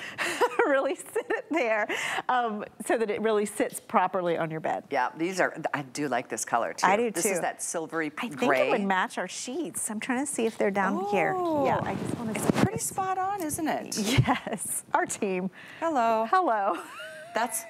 really sit it there um, so that it really sits properly on your bed. Yeah, these are, I do like this color too. I do too. This is that silvery gray. I think it would match our sheets. I'm trying to see if they're down oh, here. Yeah, I just want to see. It's pretty spot on, isn't it? Yes, our team. Hello. Hello. That's,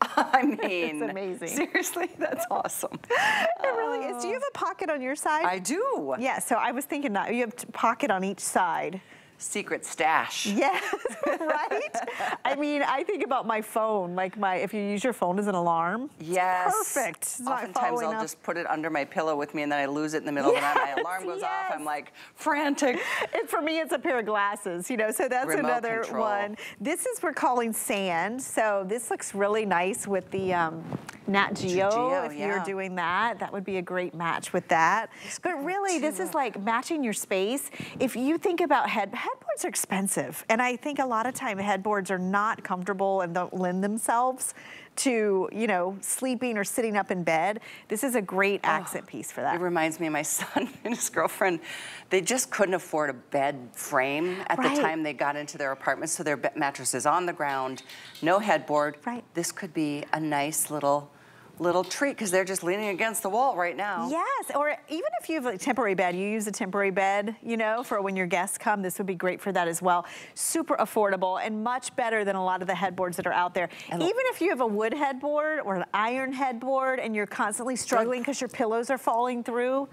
I mean. It's amazing. Seriously, that's awesome. It really is. Do you have a pocket on your side? I do. Yeah, so I was thinking that. You have a pocket on each side. Secret stash. Yes, right? I mean, I think about my phone, like my, if you use your phone as an alarm. Yes. Perfect. It's oftentimes I'll up. just put it under my pillow with me and then I lose it in the middle yes, of the night. My alarm goes yes. off, I'm like frantic. And for me, it's a pair of glasses, you know, so that's Remote another control. one. This is, we're calling sand. So this looks really nice with the um, Nat Geo. Geo if yeah. you're doing that, that would be a great match with that. It's but really, this much. is like matching your space. If you think about head Headboards are expensive, and I think a lot of time headboards are not comfortable and don't lend themselves to, you know, sleeping or sitting up in bed. This is a great accent oh, piece for that. It reminds me of my son and his girlfriend. They just couldn't afford a bed frame at right. the time they got into their apartment, so their bed mattress is on the ground, no headboard. Right. This could be a nice little... little treat because they're just leaning against the wall right now. Yes, or even if you have a temporary bed, you use a temporary bed, you know, for when your guests come, this would be great for that as well. Super affordable and much better than a lot of the headboards that are out there. And even if you have a wood headboard or an iron headboard and you're constantly struggling because your pillows are falling through,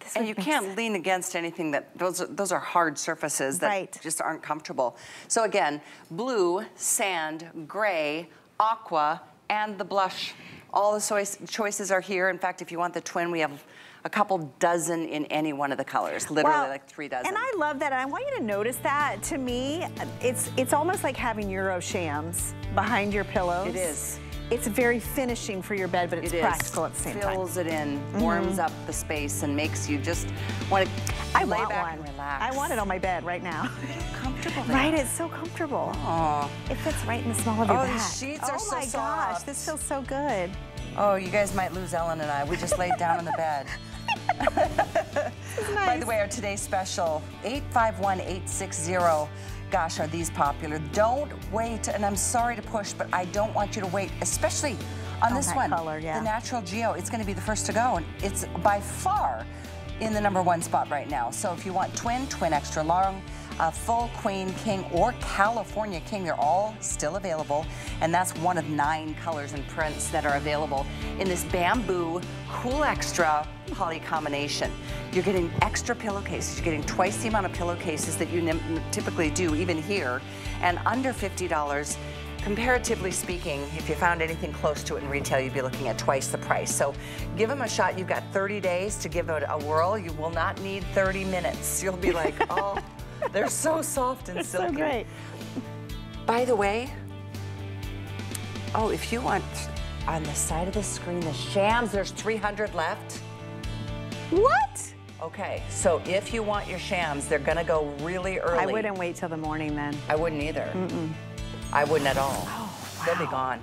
This and you can't sense. lean against anything that, those are, those are hard surfaces that right. just aren't comfortable. So again, blue, sand, gray, aqua, and the blush. All the choices are here. In fact, if you want the twin, we have a couple dozen in any one of the colors, literally well, like three dozen. And I love that, and I want you to notice that. To me, it's, it's almost like having Euro shams behind your pillows. It is. It's very finishing for your bed, but it's it practical at the same time. Fills it in, warms mm-hmm. up the space, and makes you just want to I lay want back one. and relax. I want it on my bed right now. Comfortable. Right, it's so comfortable. Aww. It fits right in the small of your oh, back. Oh, the sheets are oh so soft. Oh my gosh, this feels so good. Oh, you guys might lose Ellen and I. We just laid down on the bed. Nice. By the way, our today's special, eight five one, eight six zero. Gosh, are these popular? Don't wait, and I'm sorry to push, but I don't want you to wait, especially on oh, this one, color, yeah. the Natural Geo. It's going to be the first to go, and it's by far in the number one spot right now. So if you want twin, twin extra long, uh, full, queen, king, or California king, they're all still available. And that's one of nine colors and prints that are available in this bamboo cool extra poly combination. You're getting extra pillowcases. You're getting twice the amount of pillowcases that you typically do, even here, and under fifty dollars. Comparatively speaking, if you found anything close to it in retail, you'd be looking at twice the price. So give them a shot. You've got thirty days to give it a whirl. You will not need thirty minutes. You'll be like, oh, they're so soft and silky. So great. By the way, oh, if you want on the side of the screen, the shams, there's three hundred left. What? Okay, so if you want your shams, they're going to go really early. I wouldn't wait till the morning then. I wouldn't either. Mm-mm. I wouldn't at all. Oh, wow. They'll be gone.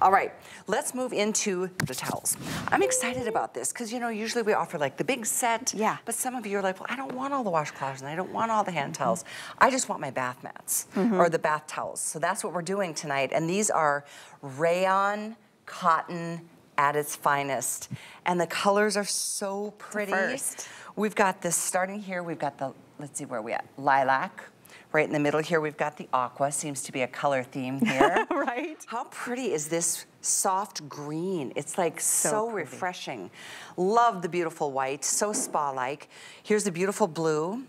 All right, let's move into the towels. I'm excited about this because, you know, usually we offer like the big set. Yeah. But some of you are like, well, I don't want all the washcloths and I don't want all the hand towels. I just want my bath mats mm-hmm. or the bath towels. So that's what we're doing tonight. And these are rayon cotton at its finest. And the colors are so pretty. First. We've got this starting here. We've got the, let's see where we at, lilac. Right in the middle here, we've got the aqua. Seems to be a color theme here. Right? How pretty is this soft green? It's like so, so refreshing. Love the beautiful white, so spa-like. Here's the beautiful blue.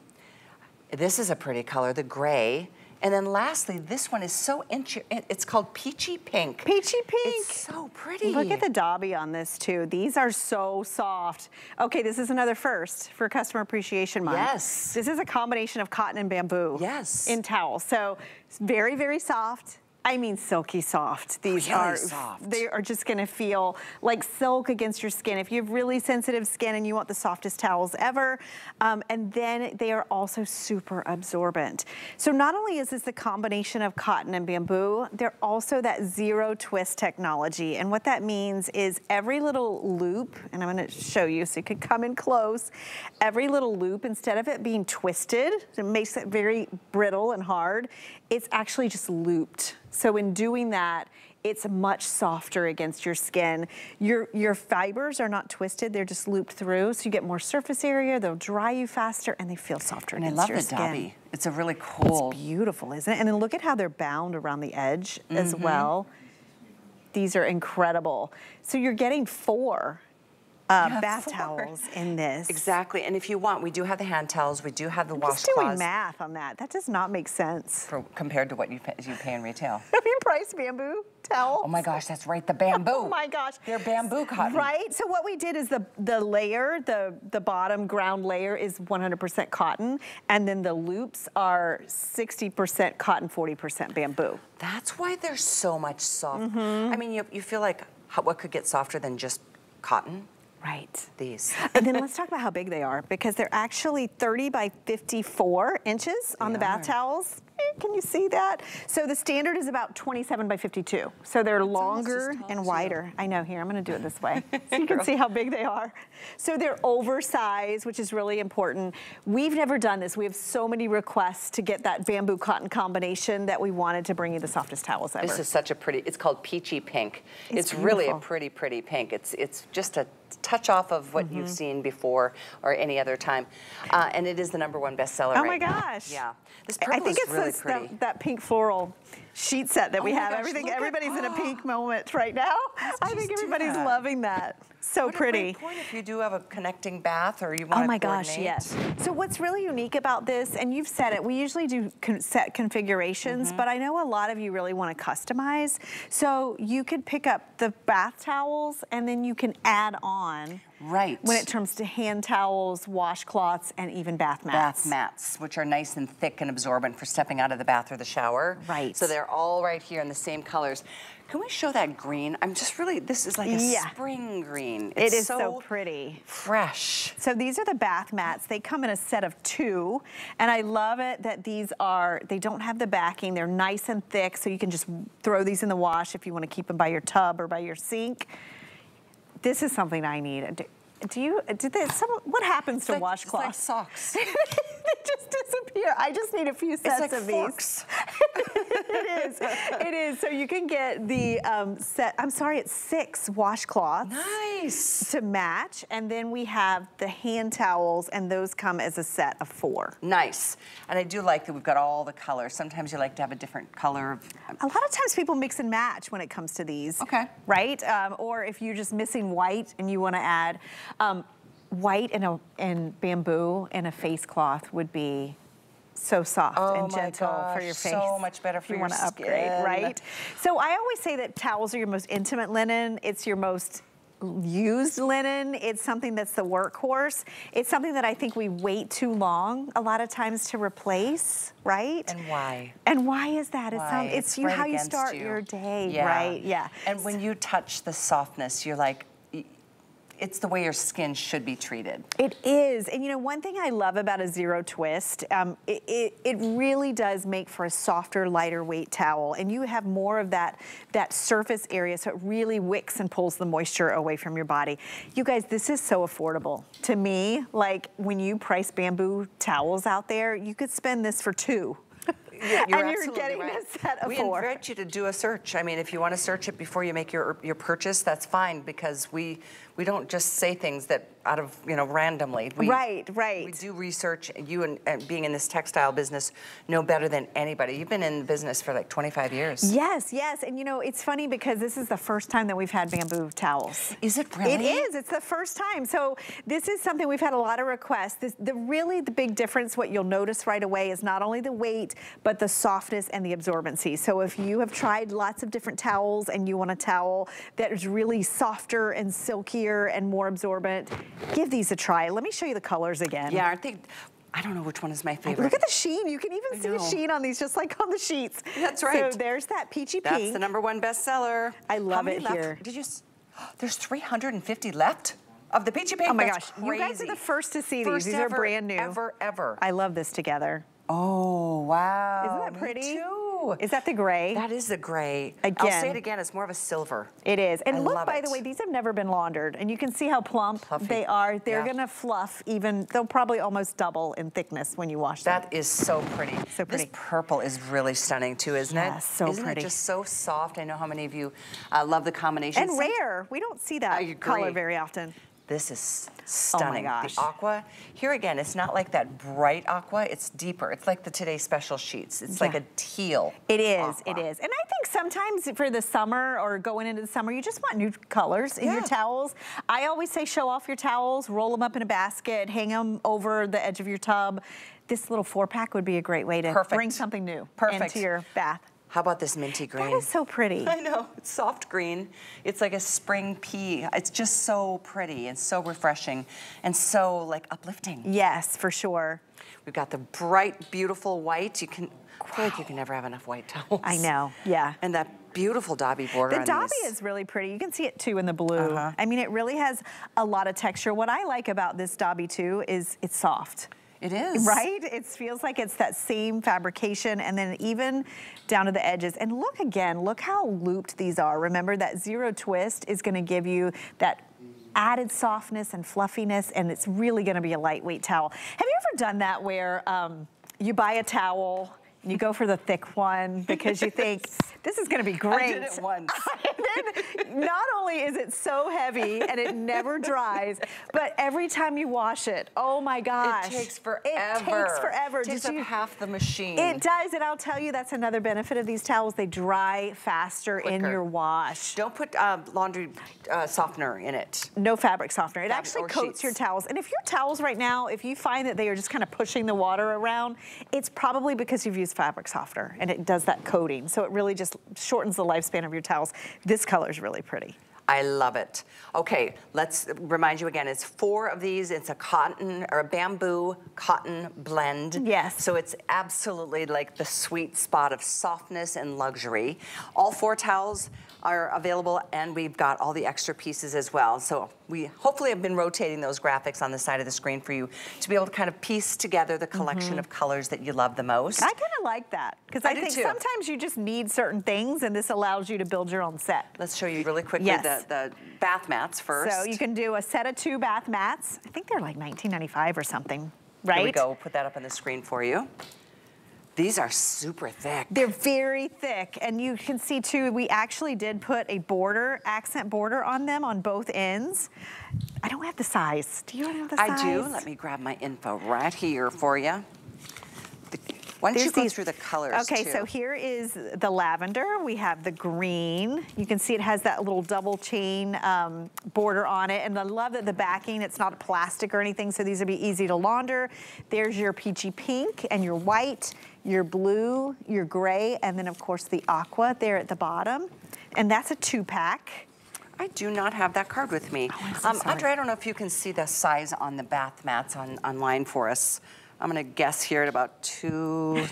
This is a pretty color, the gray. And then lastly, this one is so, it's called peachy pink. Peachy pink. It's so pretty. Look at the Dobby on this too. These are so soft. Okay, this is another first for Customer Appreciation Month. Yes. This is a combination of cotton and bamboo. Yes. In towels. So it's very, very soft. I mean silky soft. These really are, soft. They are just gonna feel like silk against your skin. If you have really sensitive skin and you want the softest towels ever, um, and then they are also super absorbent. So not only is this the combination of cotton and bamboo, they're also that zero twist technology. And what that means is every little loop, and I'm gonna show you so you could come in close, every little loop, instead of it being twisted, it makes it very brittle and hard, it's actually just looped. So in doing that, it's much softer against your skin. Your, your fibers are not twisted, they're just looped through, so you get more surface area, they'll dry you faster, and they feel softer and against your skin. I love the Dobby. It's a really cool. It's beautiful, isn't it? And then look at how they're bound around the edge mm-hmm. as well. These are incredible. So you're getting four. Uh, yeah, bath towels in this. Exactly, and if you want, we do have the hand towels, we do have the washcloths. Just doing math on that. That does not make sense. For, compared to what you pay, you pay in retail. Have you priced bamboo towels? Oh my gosh, that's right, the bamboo. Oh my gosh. They're bamboo cotton. Right, so what we did is the, the layer, the, the bottom ground layer is one hundred percent cotton, and then the loops are sixty percent cotton, forty percent bamboo. That's why they're so much soft. Mm-hmm. I mean, you, you feel like how, what could get softer than just cotton? Right. These. And then let's talk about how big they are, because they're actually thirty by fifty-four inches on the bath towels. Can you see that? So the standard is about twenty-seven by fifty-two. So they're longer and wider. I know, here, I'm gonna do it this way. So you can see how big they are. So they're oversized, which is really important. We've never done this. We have so many requests to get that bamboo cotton combination that we wanted to bring you the softest towels ever. This is such a pretty, it's called peachy pink. It's, it's really a pretty, pretty pink. It's, it's just a touch off of what mm-hmm. you've seen before or any other time. Uh, and it is the number one bestseller oh right now. Oh my gosh. Yeah. This purple I think is it's really It's that, that pink floral sheet set that oh we have. Gosh, Everything, everybody's at, oh. in a pink moment right now. Let's I think everybody's that. loving that. So what pretty. A great point if you do have a connecting bath or you want to Oh my to gosh, yes. So what's really unique about this, and you've said it, we usually do con set configurations, mm-hmm. but I know a lot of you really want to customize. So you could pick up the bath towels and then you can add on Right. when it comes to hand towels, washcloths, and even bath mats. Bath mats, which are nice and thick and absorbent for stepping out of the bath or the shower. Right. So they're all right here in the same colors. Can we show that green? I'm just really, this is like a yeah. spring green. It's it is so, so pretty. Fresh. So these are the bath mats. They come in a set of two. And I love it that these are, they don't have the backing. They're nice and thick. So you can just throw these in the wash if you want to keep them by your tub or by your sink. This is something I need. do you, do they, some, what happens it's to like, washcloths? It's like socks. They just disappear. I just need a few sets it's like of forks. These. It is, it is. So you can get the um, set, I'm sorry, it's six washcloths. Nice. To match, and then we have the hand towels, and those come as a set of four. Nice, and I do like that we've got all the colors. Sometimes you like to have a different color. Of, um, a lot of times people mix and match when it comes to these. Okay. Right, um, or if you're just missing white and you wanna add, um, white and, a, and bamboo and a face cloth would be so soft oh and gentle gosh, for your face. So much better for you your skin. You want to upgrade, right? So I always say that towels are your most intimate linen. It's your most used linen. It's something that's the workhorse. It's something that I think we wait too long a lot of times to replace, right? And why? And why is that? Why? It's, um, it's, it's you, how you start you. your day, yeah. right? Yeah. And when you touch the softness, you're like, it's the way your skin should be treated. It is, and you know, one thing I love about a zero twist, um, it, it, it really does make for a softer, lighter weight towel, and you have more of that, that surface area, so it really wicks and pulls the moisture away from your body. You guys, this is so affordable. To me, like, when you price bamboo towels out there, you could spend this for two. You're, you're and you're getting right. a set of we four. We encourage you to do a search. I mean, if you want to search it before you make your your purchase, that's fine, because we we don't just say things that out of, you know, randomly. We, right, right. We do research. You and, and being in this textile business know better than anybody. You've been in the business for like twenty-five years. Yes, yes, and you know, it's funny because this is the first time that we've had bamboo towels. Is it really? It is, it's the first time. So this is something we've had a lot of requests. This, the really the big difference, what you'll notice right away is not only the weight, but the softness and the absorbency. So if you have tried lots of different towels and you want a towel that is really softer and silkier and more absorbent, give these a try. Let me show you the colors again. Yeah, aren't they? I don't know which one is my favorite. Look at the sheen. You can even see the sheen on these, just like on the sheets. That's right. So there's that peachy pink. That's the number one bestseller. I love it here. Did you? There's three hundred fifty left of the peachy pink. Oh my gosh, you guys are the first to see these. These are brand new. Ever, ever. I love this together. Oh, wow. Isn't that pretty? Me too. Is that the gray? That is the gray. Again. I'll say it again, it's more of a silver. It is. And I look, by it. the way, these have never been laundered. And you can see how plump Fluffy. they are. They're yeah. going to fluff even, they'll probably almost double in thickness when you wash that them. That is so pretty. So pretty. This purple is really stunning too, isn't yes, it? Yes, so isn't pretty. Isn't it just so soft? I know how many of you uh, love the combination. And Sometimes, rare. We don't see that color very often. This is stunning. Oh my gosh. The aqua, here again, it's not like that bright aqua, it's deeper. It's like the Today Special sheets. It's yeah. like a teal. It is, aqua. it is. And I think sometimes for the summer or going into the summer, you just want new colors in yeah. your towels. I always say show off your towels, roll them up in a basket, hang them over the edge of your tub. This little four pack would be a great way to Perfect. bring something new Perfect. into your bath. How about this minty green? That is so pretty. I know, it's soft green. It's like a spring pea. It's just so pretty and so refreshing and so like uplifting. Yes, for sure. We've got the bright, beautiful white. You can, I feel like you can never have enough white towels. I know, yeah. And that beautiful Dobby border on these. The Dobby is really pretty. You can see it too in the blue. Uh-huh. I mean, it really has a lot of texture. What I like about this Dobby too is it's soft. It is. Right? It feels like it's that same fabrication, and then even down to the edges. And look again, look how looped these are. Remember that zero twist is gonna give you that added softness and fluffiness, and it's really gonna be a lightweight towel. Have you ever done that where um, you buy a towel, you go for the thick one because you think, this is gonna be great. I did it once. Then, not only is it so heavy and it never dries, but every time you wash it, oh my gosh. It takes forever. It takes forever. It takes up half the machine. It does, and I'll tell you that's another benefit of these towels. They dry faster Quicker. in your wash. Don't put uh, laundry uh, softener in it. No fabric softener. It fabric actually coats sheets. your towels. And if your towels right now, if you find that they are just kind of pushing the water around, it's probably because you've used fabric softener and it does that coating. So it really just shortens the lifespan of your towels. This color is really pretty. I love it. Okay, let's remind you again, it's four of these. It's a cotton or a bamboo cotton blend. Yes. So it's absolutely like the sweet spot of softness and luxury. All four towels are available, and we've got all the extra pieces as well. So we hopefully have been rotating those graphics on the side of the screen for you to be able to kind of piece together the collection mm-hmm. of colors that you love the most. I kind of like that, because I, I think too. sometimes you just need certain things, and this allows you to build your own set. Let's show you really quickly yes. the the, the bath mats first. So you can do a set of two bath mats. I think they're like nineteen ninety-five or something, right? Here we go, we'll put that up on the screen for you. These are super thick. They're very thick. And you can see too, we actually did put a border, accent border on them on both ends. I don't have the size. Do you have the size? I do. Let me grab my info right here for you. Why don't you go through the colors too? Okay, so here is the lavender. We have the green. You can see it has that little double chain um, border on it. And I love that the backing, it's not plastic or anything, so these would be easy to launder. There's your peachy pink and your white, your blue, your gray, and then of course the aqua there at the bottom. And that's a two pack. I do not have that card with me. Oh, I'm so um, sorry. Andre, I don't know if you can see the size on the bath mats on, online for us. I'm gonna guess here at about two.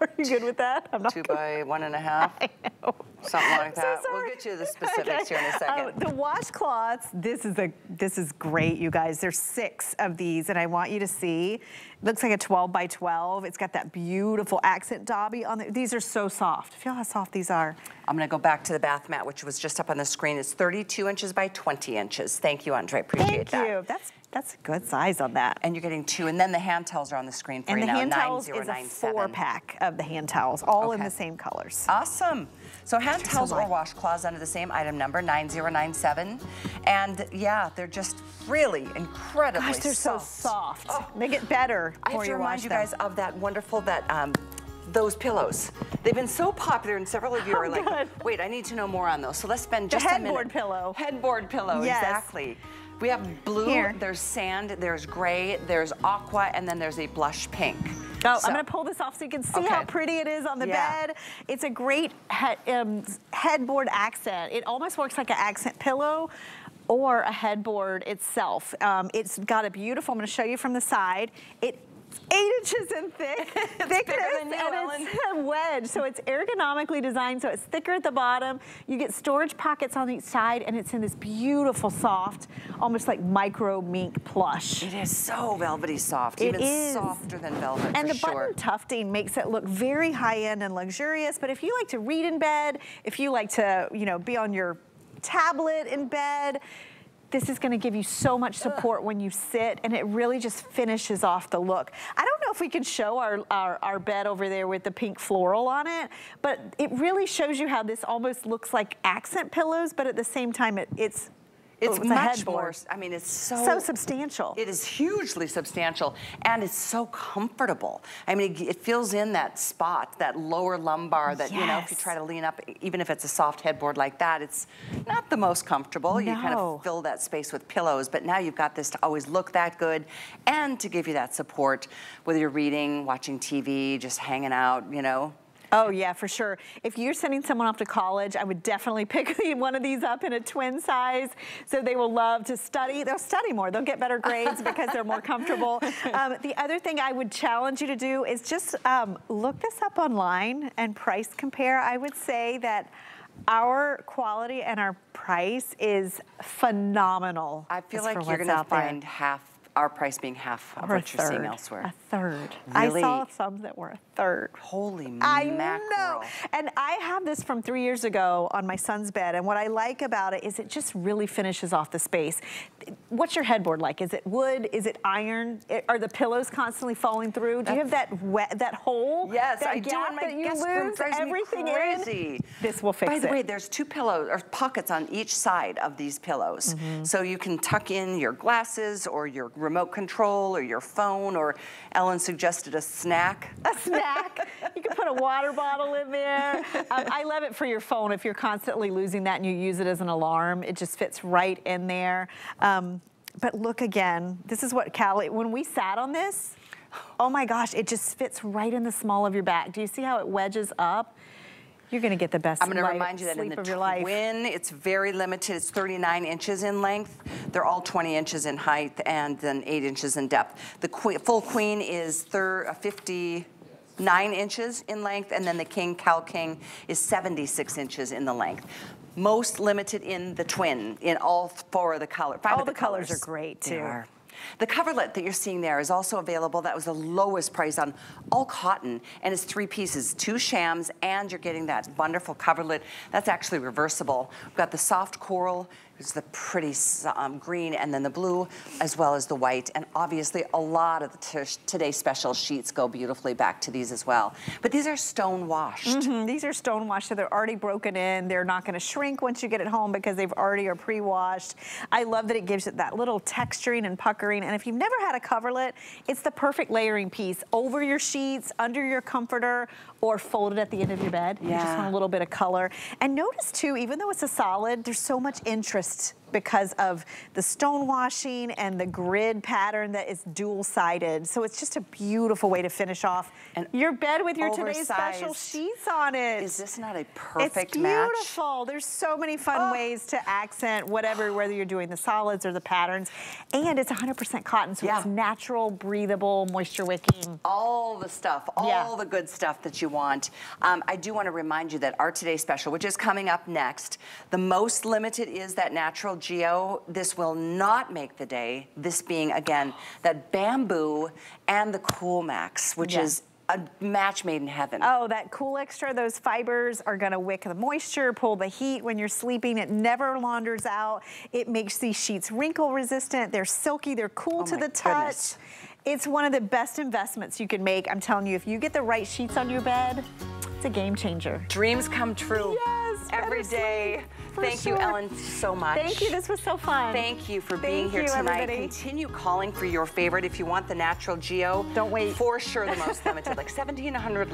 Are you good with that? I'm not two good. by one and a half. I know. Something like that. So we'll get you the specifics okay. here in a second. Um, the washcloths. This is a. This is great, you guys. There's six of these, and I want you to see. It looks like a twelve by twelve. It's got that beautiful accent dobby on it. These are so soft. Feel how soft these are. I'm gonna go back to the bath mat, which was just up on the screen. It's thirty-two inches by twenty inches. Thank you, Andre. Appreciate Thank that. Thank you. That's. That's a good size on that. And you're getting two, and then the hand towels are on the screen for you now. And the hand towels is a four pack of the hand towels, all in the same colors. Awesome. So hand towels or washcloths under the same item number, nine zero nine seven. And yeah, they're just really incredibly soft. Gosh, they're so soft. Oh. They get better before you wash them. I have to remind you guys of that wonderful, that, um, those pillows. They've been so popular, and several of you are oh, like, God. wait, I need to know more on those. So let's spend just a minute. Headboard pillow. Headboard pillow, yes. exactly. We have blue, Here. there's sand, there's gray, there's aqua, and then there's a blush pink. Oh, so. I'm gonna pull this off so you can see okay. how pretty it is on the yeah. bed. It's a great he um, headboard accent. It almost works like an accent pillow or a headboard itself. Um, it's got a beautiful, I'm gonna show you from the side. It Eight inches in thick, thickness, than you, and Ellen. It's a wedge. So it's ergonomically designed, so it's thicker at the bottom. You get storage pockets on each side, and it's in this beautiful soft, almost like micro mink plush. It is so velvety soft, it even is. softer than velvet. And for the sure. button tufting makes it look very high-end and luxurious. But if you like to read in bed, if you like to, you know, be on your tablet in bed, this is gonna give you so much support when you sit, and it really just finishes off the look. I don't know if we can show our, our, our bed over there with the pink floral on it, but it really shows you how this almost looks like accent pillows, but at the same time, it, it's It's, it's much more, I mean, it's so... So substantial. It is hugely substantial, and it's so comfortable. I mean, it, it fills in that spot, that lower lumbar that, yes. you know, if you try to lean up, even if it's a soft headboard like that, it's not the most comfortable. No. You kind of fill that space with pillows, but now you've got this to always look that good and to give you that support, whether you're reading, watching T V, just hanging out, you know. Oh yeah, for sure. If you're sending someone off to college, I would definitely pick one of these up in a twin size, so they will love to study. They'll study more. They'll get better grades because they're more comfortable. Um, the other thing I would challenge you to do is just um, look this up online and price compare. I would say that our quality and our price is phenomenal. I feel like you're gonna find half our price being half of or what you're third, seeing elsewhere. A third. Really? I saw some that were a third. Holy mackerel. I know. And I have this from three years ago on my son's bed, and what I like about it is it just really finishes off the space. What's your headboard like? Is it wood? Is it iron? Are the pillows constantly falling through? Do That's, you have that wet, that hole? Yes, that I do. And my guest room drives me crazy. In? This will fix it. By the it. way, there's two pillows or pockets on each side of these pillows, mm-hmm. so you can tuck in your glasses or your remote control or your phone, or Ellen suggested a snack. A snack. You can put a water bottle in there. Um, I love it for your phone. If you're constantly losing that and you use it as an alarm, it just fits right in there. Um, but look again, this is what Callie, when we sat on this, oh my gosh, it just fits right in the small of your back. Do you see how it wedges up? You're gonna get the best sleep of your life. I'm gonna remind you that in the twin, it's very limited. It's thirty-nine inches in length. They're all twenty inches in height and then eight inches in depth. The queen, full queen is fifty-nine inches in length, and then the king, Cal King, is seventy-six inches in the length. Most limited in the twin, in all four of the colors. All the, the colors. colors are great too. They are. The coverlet that you're seeing there is also available. That was the lowest price on all cotton, and it's three pieces, two shams, and you're getting that wonderful coverlet. That's actually reversible. We've got the soft coral, it's the pretty um, green, and then the blue, as well as the white. And obviously, a lot of the today's special sheets go beautifully back to these as well. But these are stone washed. Mm-hmm. These are stone washed, so they're already broken in. They're not going to shrink once you get it home because they've already are pre-washed. I love that it gives it that little texturing and puckering. And if you've never had a coverlet, it's the perfect layering piece over your sheets, under your comforter, or folded at the end of your bed. Yeah. You just want a little bit of color. And notice too, even though it's a solid, there's so much interest because of the stone washing and the grid pattern that is dual-sided. So it's just a beautiful way to finish off and your bed with your today's special sheets on it. Is this not a perfect match? It's beautiful. There's so many fun oh. ways to accent whatever, whether you're doing the solids or the patterns. And it's one hundred percent cotton, so yeah. it's natural, breathable, moisture wicking. All the stuff, all yeah. the good stuff that you want. Um, I do want to remind you that our today's special, which is coming up next, the most limited is that natural geo. This will not make the day, this being again that bamboo and the Cool Max, which yeah. is a match made in heaven. Oh, that Cool Extra, those fibers are gonna wick the moisture, pull the heat when you're sleeping. It never launders out. It makes these sheets wrinkle resistant. They're silky, they're cool oh to the touch. Goodness. It's one of the best investments you can make. I'm telling you, if you get the right sheets on your bed, it's a game changer. Dreams come true. Yes, every day. Thank sure. you, Ellen, so much. Thank you. This was so fun. Thank you for being Thank here you, tonight. Everybody. Continue calling for your favorite. If you want the natural geo, don't wait. For sure, the most limited, like seventeen hundred.